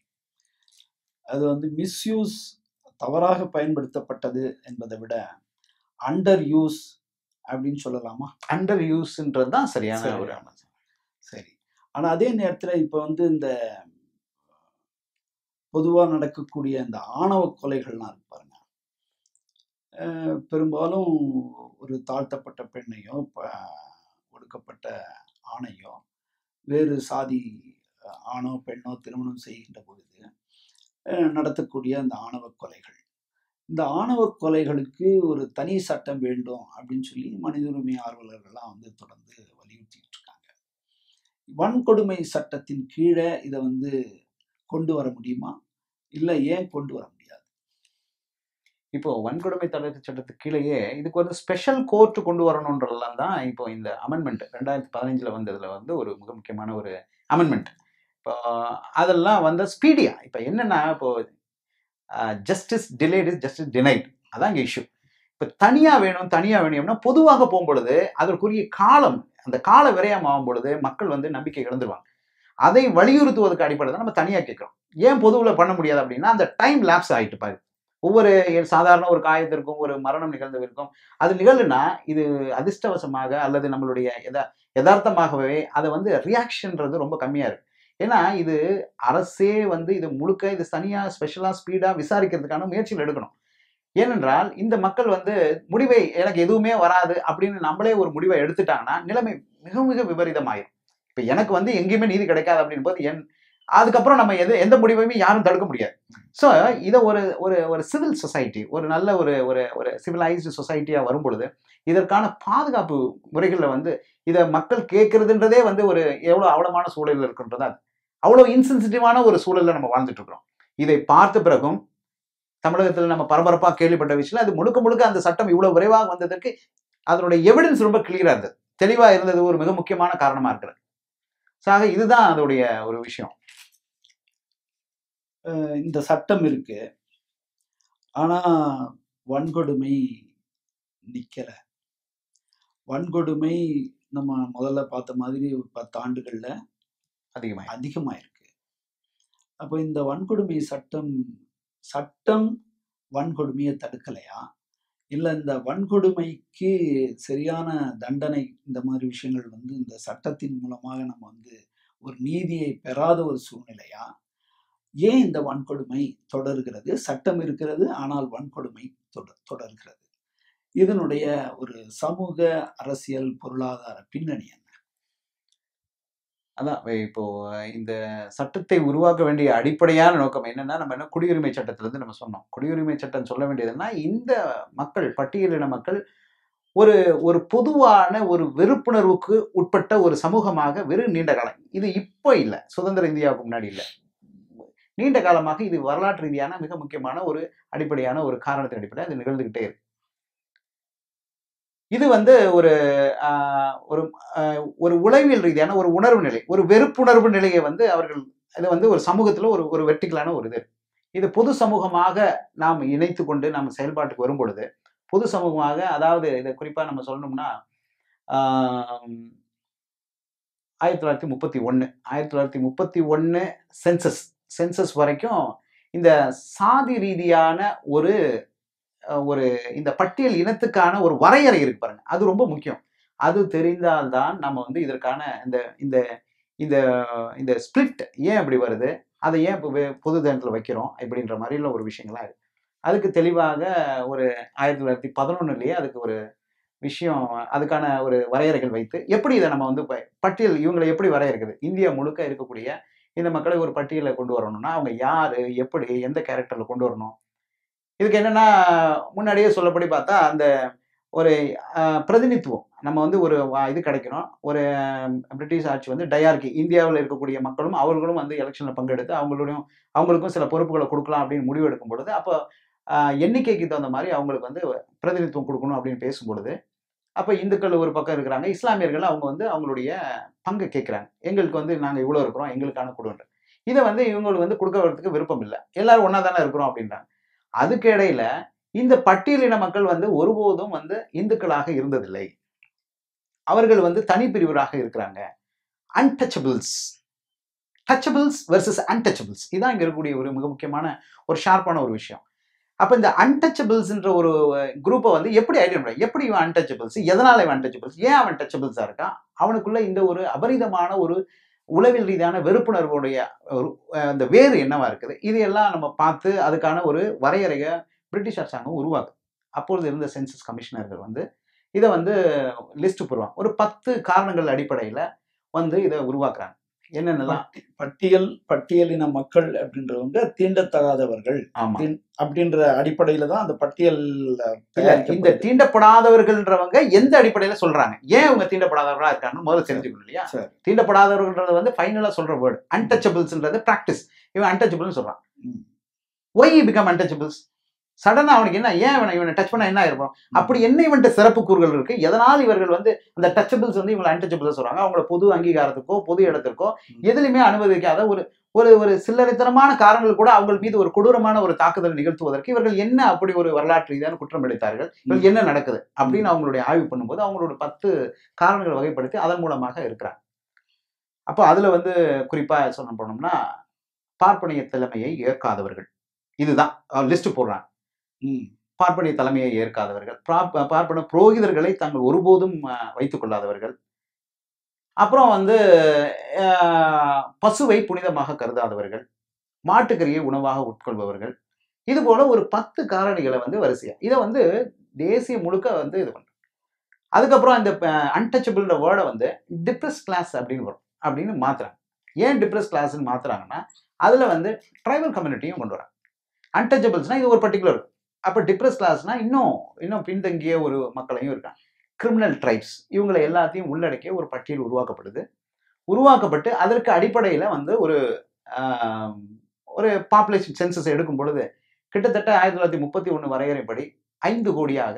அது மிஸ்யூஸ் தவறாக பயன்படுத்தப்பட்டது என்பதை விட அண்டர் யூஸ் அப்படின்னு சொல்லலாமா? அண்டர் யூஸ்ன்றதுதான் சரியான ஒரு சரி. ஆனா அதே நேரத்துல இப்ப இந்த பொதுவாக நடக்கக்கூடிய இந்த ஆணவ கொலைகள்லாம் இருக்கு பாருங்க. பெரும்பாலும் ஒரு தாழ்த்தப்பட்ட பெண்ணையோ ஒடுக்கப்பட்ட ஆணையோ வேறு சாதி ஆணோ பெண்ணோ திருமணம் செய்கின்ற பொழுது நடத்தக்கூடிய அந்த ஆணவ கொலைகள், இந்த ஆணவ கொலைகளுக்கு ஒரு தனி சட்டம் வேண்டும் அப்படின்னு சொல்லி மனித உரிமை ஆர்வலர்கள்லாம் தொடர்ந்து வலியுறுத்திட்டு இருக்காங்க. வன்கொடுமை சட்டத்தின் கீழே இதை கொண்டு வர முடியுமா, இல்ல ஏன் கொண்டு வர முடியாது? இப்போ வன்கொடுமை தடுப்பு சட்டத்துக்கு கீழேயே இதுக்கு ஸ்பெஷல் கோர்ட் கொண்டு வரணும்ன்றதுலாம் தான் இப்போ இந்த அமெண்ட்மெண்ட் 2015ல வந்ததுல ஒரு மிக முக்கியமான ஒரு அமெண்ட்மெண்ட். இப்போ அதெல்லாம் ஸ்பீடியா இப்போ என்னன்னா இப்போ justice delayed is justice denied, அதான் இங்கே இஷ்யூ. இப்போ தனியா வேணும்னா பொதுவாக போகும்பொழுது அதற்குரிய காலம், அந்த கால விரயம் ஆகும் பொழுது மக்கள் நம்பிக்கை இழந்துருவாங்க. அதை வலியுறுத்துவதற்கு அடிப்படையில் தான் நம்ம தனியாக கேட்குறோம். ஏன் பொதுவில் பண்ண முடியாது அப்படின்னா அந்த டைம் லேப்ஸ் ஆகிட்டு பாரு. ஒவ்வொரு சாதாரண ஒரு காயத்திற்கும் ஒரு மரணம் நிகழ்ந்தவிற்கும் அது நிகழ்னா இது அதிர்ஷ்டவசமாக அல்லது நம்மளுடைய யதார்த்தமாகவே அதை ரியாக்ஷன்றது ரொம்ப கம்மியாக இருக்கு. ஏன்னா இது அரசே இது முழுக்க இது தனியாக ஸ்பெஷலாக ஸ்பீடாக விசாரிக்கிறதுக்கான முயற்சிகள் எடுக்கணும். ஏனென்றால் இந்த மக்கள் முடிவை எனக்கு எதுவுமே வராது அப்படின்னு நம்மளே ஒரு முடிவை எடுத்துட்டாங்கன்னா நிலைமை மிக மிக விபரீதமாயிடும். இப்போ எனக்கு எங்கேயுமே நீதி கிடைக்காது அப்படின் போது அதுக்கப்புறம் நம்ம எந்த முடிவையுமே யாரும் தடுக்க முடியாது. ஸோ இதை ஒரு ஒரு ஒரு சிவில் சொசைட்டி, ஒரு நல்ல ஒரு ஒரு சிவிலைஸ்டு சொசைட்டியாக வரும் பொழுது இதற்கான பாதுகாப்பு முறைகளில் இதை மக்கள் கேட்கறதுன்றதே ஒரு எவ்வளோ அவலமான சூழலில் இருக்குன்றதா, அவ்வளோ இன்சென்சிட்டிவான ஒரு சூழலில் நம்ம வாழ்ந்துட்டு இருக்கிறோம். இதை பார்த்த பிறகும் தமிழகத்தில் நம்ம பரபரப்பாக கேள்விப்பட்ட விஷயம், அது முழுக்க முழுக்க அந்த சட்டம் இவ்வளோ விரைவாக வந்ததற்கு அதனுடைய எவிடன்ஸ் ரொம்ப கிளியராக இருந்தது, தெளிவாக இருந்தது, ஒரு மிக முக்கியமான காரணமாக இருக்கிறது. ஸோ ஆக இதுதான் அதோடைய ஒரு விஷயம். இந்த சட்டம் இருக்கு, ஆனால் வன்கொடுமை நிற்கலை. வன்கொடுமை நம்ம முதல்ல பார்த்த மாதிரி 10 ஆண்டுகளில் அதிகமாயிருக்கு. அப்போ இந்த வன்கொடுமை சட்டம் வன்கொடுமையை தடுக்கலையா, இல்லை இந்த வன்கொடுமைக்கு சரியான தண்டனை, இந்த மாதிரி விஷயங்கள் இந்த சட்டத்தின் மூலமாக நம்ம ஒரு நீதியை பெறாத ஒரு சூழ்நிலையா, ஏன் இந்த வன்கொடுமை தொடர்கிறது? சட்டம் இருக்கிறது, ஆனால் வன்கொடுமை தொடர்கிறது. இதனுடைய ஒரு சமூக, அரசியல், பொருளாதார பின்னணி என்ன? அதான் இப்போ இந்த சட்டத்தை உருவாக்க வேண்டிய அடிப்படையான நோக்கம் என்னன்னா, நம்ம என்ன குடியுரிமை சட்டத்திலிருந்து நம்ம சொன்னோம், குடியுரிமை சட்டம் சொல்ல வேண்டியதுன்னா இந்த மக்கள், பட்டியலின மக்கள் ஒரு ஒரு பொதுவான ஒரு வெறுப்புணர்வுக்கு உட்பட்ட ஒரு சமூகமாக நீண்ட காலம், இது இப்போ இல்லை, சுதந்திர இந்தியாவுக்கு முன்னாடி இல்லை, நீண்ட காலமாக இது வரலாற்று ரீதியான மிக முக்கியமான ஒரு அடிப்படையான ஒரு காரணத்தின் அடிப்படையில் அது நிகழ்ந்துகிட்டே இருக்கு. இது ஒரு ஒரு உளவியல் ரீதியான ஒரு உணர்வு நிலை, ஒரு வெறுப்புணர்வு நிலையை அவர்கள் இது ஒரு சமூகத்துல ஒரு ஒரு வெர்டிகலான ஒரு இது பொது சமூகமாக நாம் இணைத்து கொண்டு நாம் செயல்பாட்டுக்கு வரும் பொழுது, பொது சமூகமாக, அதாவது இதை குறிப்பா நம்ம சொல்லணும்னா 1931 சென்சஸ் வரைக்கும் இந்த சாதி ரீதியான ஒரு ஒரு இந்த பட்டியல் இனத்துக்கான ஒரு வரையறை இருக்கு பாருங்க, அது ரொம்ப முக்கியம். அது தெரிந்தால்தான் நம்ம இதற்கான இந்த இந்த இந்த ஸ்பிளிட் ஏன் அப்படி வருது, அதை ஏன் பொது தளத்தில் வைக்கிறோம் அப்படின்ற மாதிரில ஒரு விஷயங்கள்லாம் இருக்கு. அதுக்கு தெளிவாக ஒரு 1911 அதுக்கு ஒரு விஷயம், அதுக்கான ஒரு வரையறைகள் வைத்து எப்படி இதை நம்ம பட்டியல் இவங்களை எப்படி வரையறுக்குது, இந்தியா முழுக்க இருக்கக்கூடிய இந்த மக்களை ஒரு பட்டியலை கொண்டு வரணும்னா அவங்க யாரு, எப்படி, எந்த கேரக்டர்ல கொண்டு வரணும். இதுக்கு என்னன்னா முன்னாடியே சொல்லப்படி பார்த்தா அந்த ஒரு பிரதிநிதித்துவம் நம்ம ஒரு இது கிடைக்கணும். ஒரு பிரிட்டிஷ் ஆட்சி டயார்கி, இந்தியாவில் இருக்கக்கூடிய மக்களும் அவர்களும் எலெக்ஷன்ல பங்கெடுத்து அவங்களுக்கும் சில பொறுப்புகளை கொடுக்கலாம் அப்படின்னு முடிவு எடுக்கும் பொழுது, அப்போ எண்ணிக்கைக்கு தகுந்த மாதிரி அவங்களுக்கு பிரதிநிதித்துவம் கொடுக்கணும் அப்படின்னு பேசும் பொழுது, அப்போ இந்துக்கள் ஒரு பக்கம் இருக்கிறாங்க, இஸ்லாமியர்கள் அவங்க அவங்களுடைய பங்கை கேட்குறாங்க, எங்களுக்கு நாங்கள் இவ்வளோ இருக்கிறோம், எங்களுக்கான கொடுன்ற இதை இவங்களுக்கு கொடுக்கறதுக்கு விருப்பம் இல்லை, எல்லாரும் ஒன்றா தானே இருக்கிறோம் அப்படின்றாங்க. அதுக்கு இடையில இந்த பட்டியலின மக்கள் ஒருபோதும் இந்துக்களாக இருந்ததில்லை, அவர்கள் தனிப்பிரிவராக இருக்கிறாங்க. அன்டச்சபிள்ஸ், டச்சபிள்ஸ் வெர்சஸ் அன்டச்சபிள்ஸ், இதான் இங்க இருக்கக்கூடிய ஒரு மிக முக்கியமான ஒரு ஷார்ப்பான ஒரு விஷயம். அப்ப இந்த அன்டச்சபிள்ஸ்ன்ற ஒரு குரூப்பை எப்படி ஐடென்டிஃபை, எப்படி இவன் அன்டச்சபிள்ஸ், எதனால இவன் அன்டச்சபிள்ஸ், ஏன் அவன் டச்சபிள்ஸா இருக்கான், அவனுக்குள்ள இந்த ஒரு அபரிதமான ஒரு உளவியல் ரீதியான வெறுப்புணர்வுடைய அந்த வேறு என்னவா இருக்குது, இதையெல்லாம் நம்ம பார்த்து அதுக்கான ஒரு வரையறைய பிரிட்டிஷ் அரசாங்கம் உருவாக்குது. அப்பொழுது இருந்த சென்சஸ் கமிஷனர்கள் இதை லிஸ்ட் போடுவாங்க, ஒரு 10 காரணங்கள் அடிப்படையில இதை உருவாக்குறாங்க. என்னென்னலாம், பட்டியலின மக்கள் அப்படின்றவங்க தீண்டத்தகாதவர்கள் அப்படின்ற அடிப்படையில தான் அந்த பட்டியல். இந்த தீண்டப்படாதவர்கள்ன்றவங்க எந்த அடிப்படையில சொல்றாங்க, ஏன் அவங்க தீண்டப்படாதவர்களா இருக்காங்கன்னு முதல்ல தெரிஞ்சுக்கணும் இல்லையா. தீண்டப்படாதவர்கள்ன்றது ஃபைனலா சொல்ற வேர்டு, அன்டச்சபிள்ஸ்ன்றது பிராக்டிஸ், இவன் அன்டச்சபிள்னு சொல்றான். ஒய் பிகம் அன்டச்சபிள்ஸ், சடனா அவனுக்கு என்ன, ஏன் இவனை டச் பண்ண என்ன ஆயிருப்போம், அப்படி என்ன இவன்ட்டு சிறப்பு கூறுகள் இருக்கு, எதனால் இவர்கள் அந்த டச்சபிள்ஸ் இவங்களை அன்டச்சபிள்ஸ் சொல்றாங்க. அவங்களோட பொது அங்கீகாரத்துக்கோ பொது இடத்திற்கோ எதுலையுமே அனுமதிக்காத ஒரு ஒரு ஒரு சில்லறைத்தனமான காரணங்கள் கூட அவங்கள் மீது ஒரு கொடூரமான ஒரு தாக்குதல் நிகழ்த்துவதற்கு இவர்கள் என்ன அப்படி ஒரு வரலாற்று ரீதியான குற்றம் இழைத்தார்கள், இவர்கள் என்ன நடக்குது அப்படின்னு அவங்களுடைய ஆய்வு பண்ணும்போது அவங்களோட 10 காரணங்கள் வகைப்படுத்தி அதன் மூலமாக இருக்கிறாங்க. அப்போ அதுல குறிப்பா சொன்ன போனோம்னா பார்ப்பனிய தலைமையை ஏற்காதவர்கள், இதுதான் லிஸ்ட் போடுறாங்க. பார்ப்பனிய தலைமையை ஏற்காதவர்கள், பார்ப்பன புரோகிதர்களை தாங்கள் ஒருபோதும் வைத்துக் கொள்ளாதவர்கள், அப்புறம் பசுவை புனிதமாக கருதாதவர்கள், மாட்டுக்கறியை உணவாக உட்கொள்பவர்கள், இது போல ஒரு 10 காரணிகளை வரிசையா இதை தேசியம் முழுக்க இது பண்றோம். அதுக்கப்புறம் இந்த அன்டச்சபிள்ன்ற வேர்டை டிப்ரெஸ் கிளாஸ் அப்படின்னு வரும் அப்படின்னு மாத்துறாங்க. ஏன் டிப்ரெஸ் கிளாஸ்ன்னு மாத்துறாங்கன்னா அதுல வந்து ட்ரைபல் கம்யூனிட்டியும் கொண்டு வராங்க. அன்டச்சபிள்ஸ்னா இது ஒரு பர்டிகுலர். அப்போ டிப்ரெஸ் கிளாஸ்னா இன்னும் பின்தங்கிய ஒரு மக்களையும் இருக்காங்க. கிரிமினல் ட்ரைப்ஸ் இவங்களை எல்லாத்தையும் உள்ளடக்கிய ஒரு பட்டியல் உருவாக்கப்பட்டு அதற்கு அடிப்படையில் வந்து ஒரு பாப்புலேஷன் சென்சஸ் எடுக்கும் பொழுது கிட்டத்தட்ட 1931 வரையறைப்படி 5 கோடியாக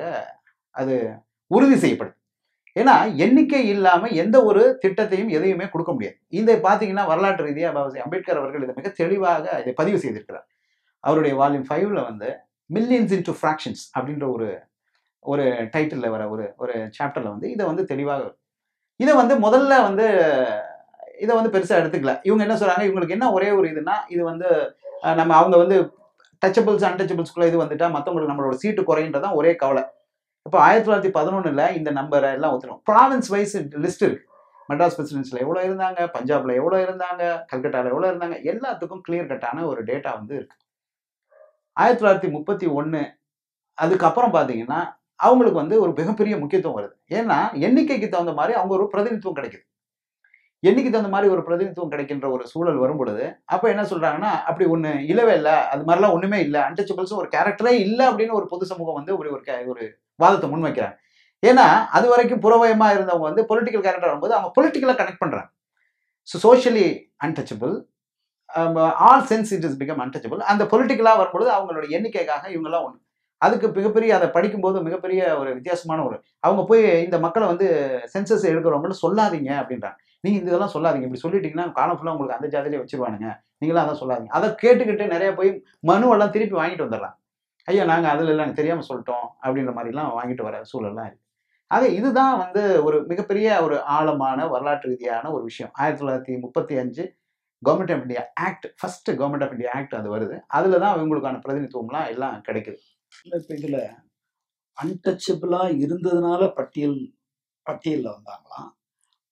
அது உறுதி செய்யப்படுது. ஏன்னா எண்ணிக்கை இல்லாமல் எந்த ஒரு திட்டத்தையும் எதையுமே கொடுக்க முடியாது. இதை பார்த்தீங்கன்னா வரலாற்று ரீதியாக பாபா அம்பேத்கர் அவர்கள் இதை மிக தெளிவாக இதை பதிவு செய்திருக்கிறார். அவருடைய வால்யூம் 5ல் வந்து மில்லியன்ஸ் இன்டு ஃப்ராக்ஷன்ஸ் அப்படின்ற ஒரு டைட்டிலில் வர ஒரு சாப்டரில் வந்து இதை வந்து தெளிவாக இதை வந்து முதல்ல வந்து இதை வந்து பெருசாக எடுத்துக்கல. இவங்க என்ன சொல்கிறாங்க, இவங்களுக்கு என்ன ஒரே ஒரு இதுனா இது வந்து நம்ம அவங்க வந்து டச்சபிள்ஸ் அன்டச்சபிள்ஸ்குள்ளே இது வந்துட்டால் மற்றவங்களுக்கு நம்மளோட சீட்டு குறையின்றதான் ஒரே கவலை. இப்போ 1911ல் இந்த நம்பரை எல்லாம் ஒத்துறோம். ப்ராவின்ஸ் வைஸ் லிஸ்ட் இருக்குது. மெட்ராஸ் பிரசிடென்சியில் எவ்வளோ இருந்தாங்க, பஞ்சாபில் எவ்வளோ இருந்தாங்க, கல்கட்டாவில் எவ்வளோ இருந்தாங்க, எல்லாத்துக்கும் கிளியர் கட்டான ஒரு டேட்டா வந்து இருக்குது. 1931 அதுக்கப்புறம் பார்த்தீங்கன்னா அவங்களுக்கு வந்து ஒரு மிகப்பெரிய முக்கியத்துவம் வருது. ஏன்னா எண்ணிக்கைக்கு தகுந்த மாதிரி அவங்க ஒரு பிரதிநிதித்துவம் கிடைக்குது. எண்ணிக்கை தகுந்த மாதிரி ஒரு பிரதிநிதித்துவம் கிடைக்கின்ற ஒரு சூழல் வரும் பொழுது அப்போ என்ன சொல்கிறாங்கன்னா அப்படி ஒன்று இல்லவே இல்லை, அது மாதிரிலாம் ஒன்றுமே இல்லை, அன்டச்சபிள்ஸும் ஒரு கேரக்டரே இல்லை அப்படின்னு ஒரு பொது சமூகம் வந்து ஒரு வாதத்தை முன்வைக்கிறாங்க. ஏன்னா அது வரைக்கும் புறவயமாக இருந்தவங்க வந்து பொலிட்டிக்கல் கேரக்டர் வரும்போது அவங்க பொலிட்டிக்கலாக கனெக்ட் பண்ணுறாங்க. So socially untouchable all sense it is become untouchable. அந்த பொலிட்டிக்கலாக வரும்பொழுது அவங்களோட எண்ணிக்கைக்காக இவங்கெல்லாம் ஒன்று அதுக்கு மிகப்பெரிய அதை படிக்கும்போது மிகப்பெரிய ஒரு வித்தியாசமான ஒரு அவங்க போய் இந்த மக்களை வந்து சென்சஸ் எடுக்கிறவங்களும் சொல்லாதீங்க அப்படின்றாங்க. நீங்கள் இந்த இதெல்லாம் சொல்லாதீங்க, இப்படி சொல்லிட்டீங்கன்னா காலம் ஃபுல்லாக உங்களுக்கு அந்த ஜாதியிலே வச்சுருவானுங்க, நீங்களாம் அதான் சொல்லாதீங்க. அதை கேட்டுக்கிட்டு நிறையா போய் மனுவெல்லாம் திருப்பி வாங்கிட்டு வந்துடுறாங்க. ஐயா நாங்கள் அதில் இல்லை நாங்கள் தெரியாமல் சொல்லிட்டோம் அப்படின்ற மாதிரிலாம் வாங்கிட்டு வர சூழல்லாம் இருக்குது. ஆக இதுதான் வந்து ஒரு மிகப்பெரிய ஒரு ஆழமான வரலாற்று ரீதியான ஒரு விஷயம். 1935 government of India act, first government of India act அது வருது. அதில் தான் அவங்களுக்கான பிரதிநிதித்துவம்லாம் எல்லாம் கிடைக்குது. இப்போ இதில் அன்டச்சபிளாக இருந்ததுனால பட்டியலில் வந்தாங்களாம்,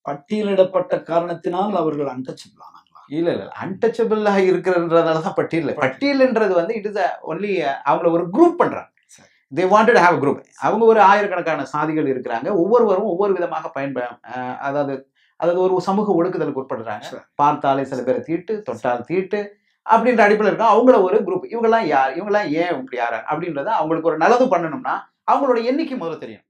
பட்டியலிடப்பட்ட காரணத்தினால் அவர்கள் அன்டச்சபிள் ஆனாங்களாம். இல்லை அன்டச்சபிளாக இருக்கிறதுனால தான் பட்டியல்ன்றது வந்து இட் இஸ் ஒன்லி அவங்கள ஒரு குரூப் பண்ணுறாங்க. They wanted have group. அவங்க ஒரு ஆயிரக்கணக்கான சாதிகள் இருக்கிறாங்க, ஒவ்வொருவரும் ஒவ்வொரு விதமாக அதாவது ஒரு சமூக ஒழுக்குதலுக்கு உட்படுறாங்க. பார்த்தாலே சில பேரை தீட்டு, தொட்டால் தீட்டு அப்படின்ற அடிப்படையில் இருக்கும். அவங்கள ஒரு குரூப், இவங்கெல்லாம் யார், இவங்கெல்லாம் ஏன் இப்படி யார் அப்படின்றத அவங்களுக்கு ஒரு நல்லது பண்ணணும்னா அவங்களோட எண்ணிக்கை முதல்ல தெரியும்.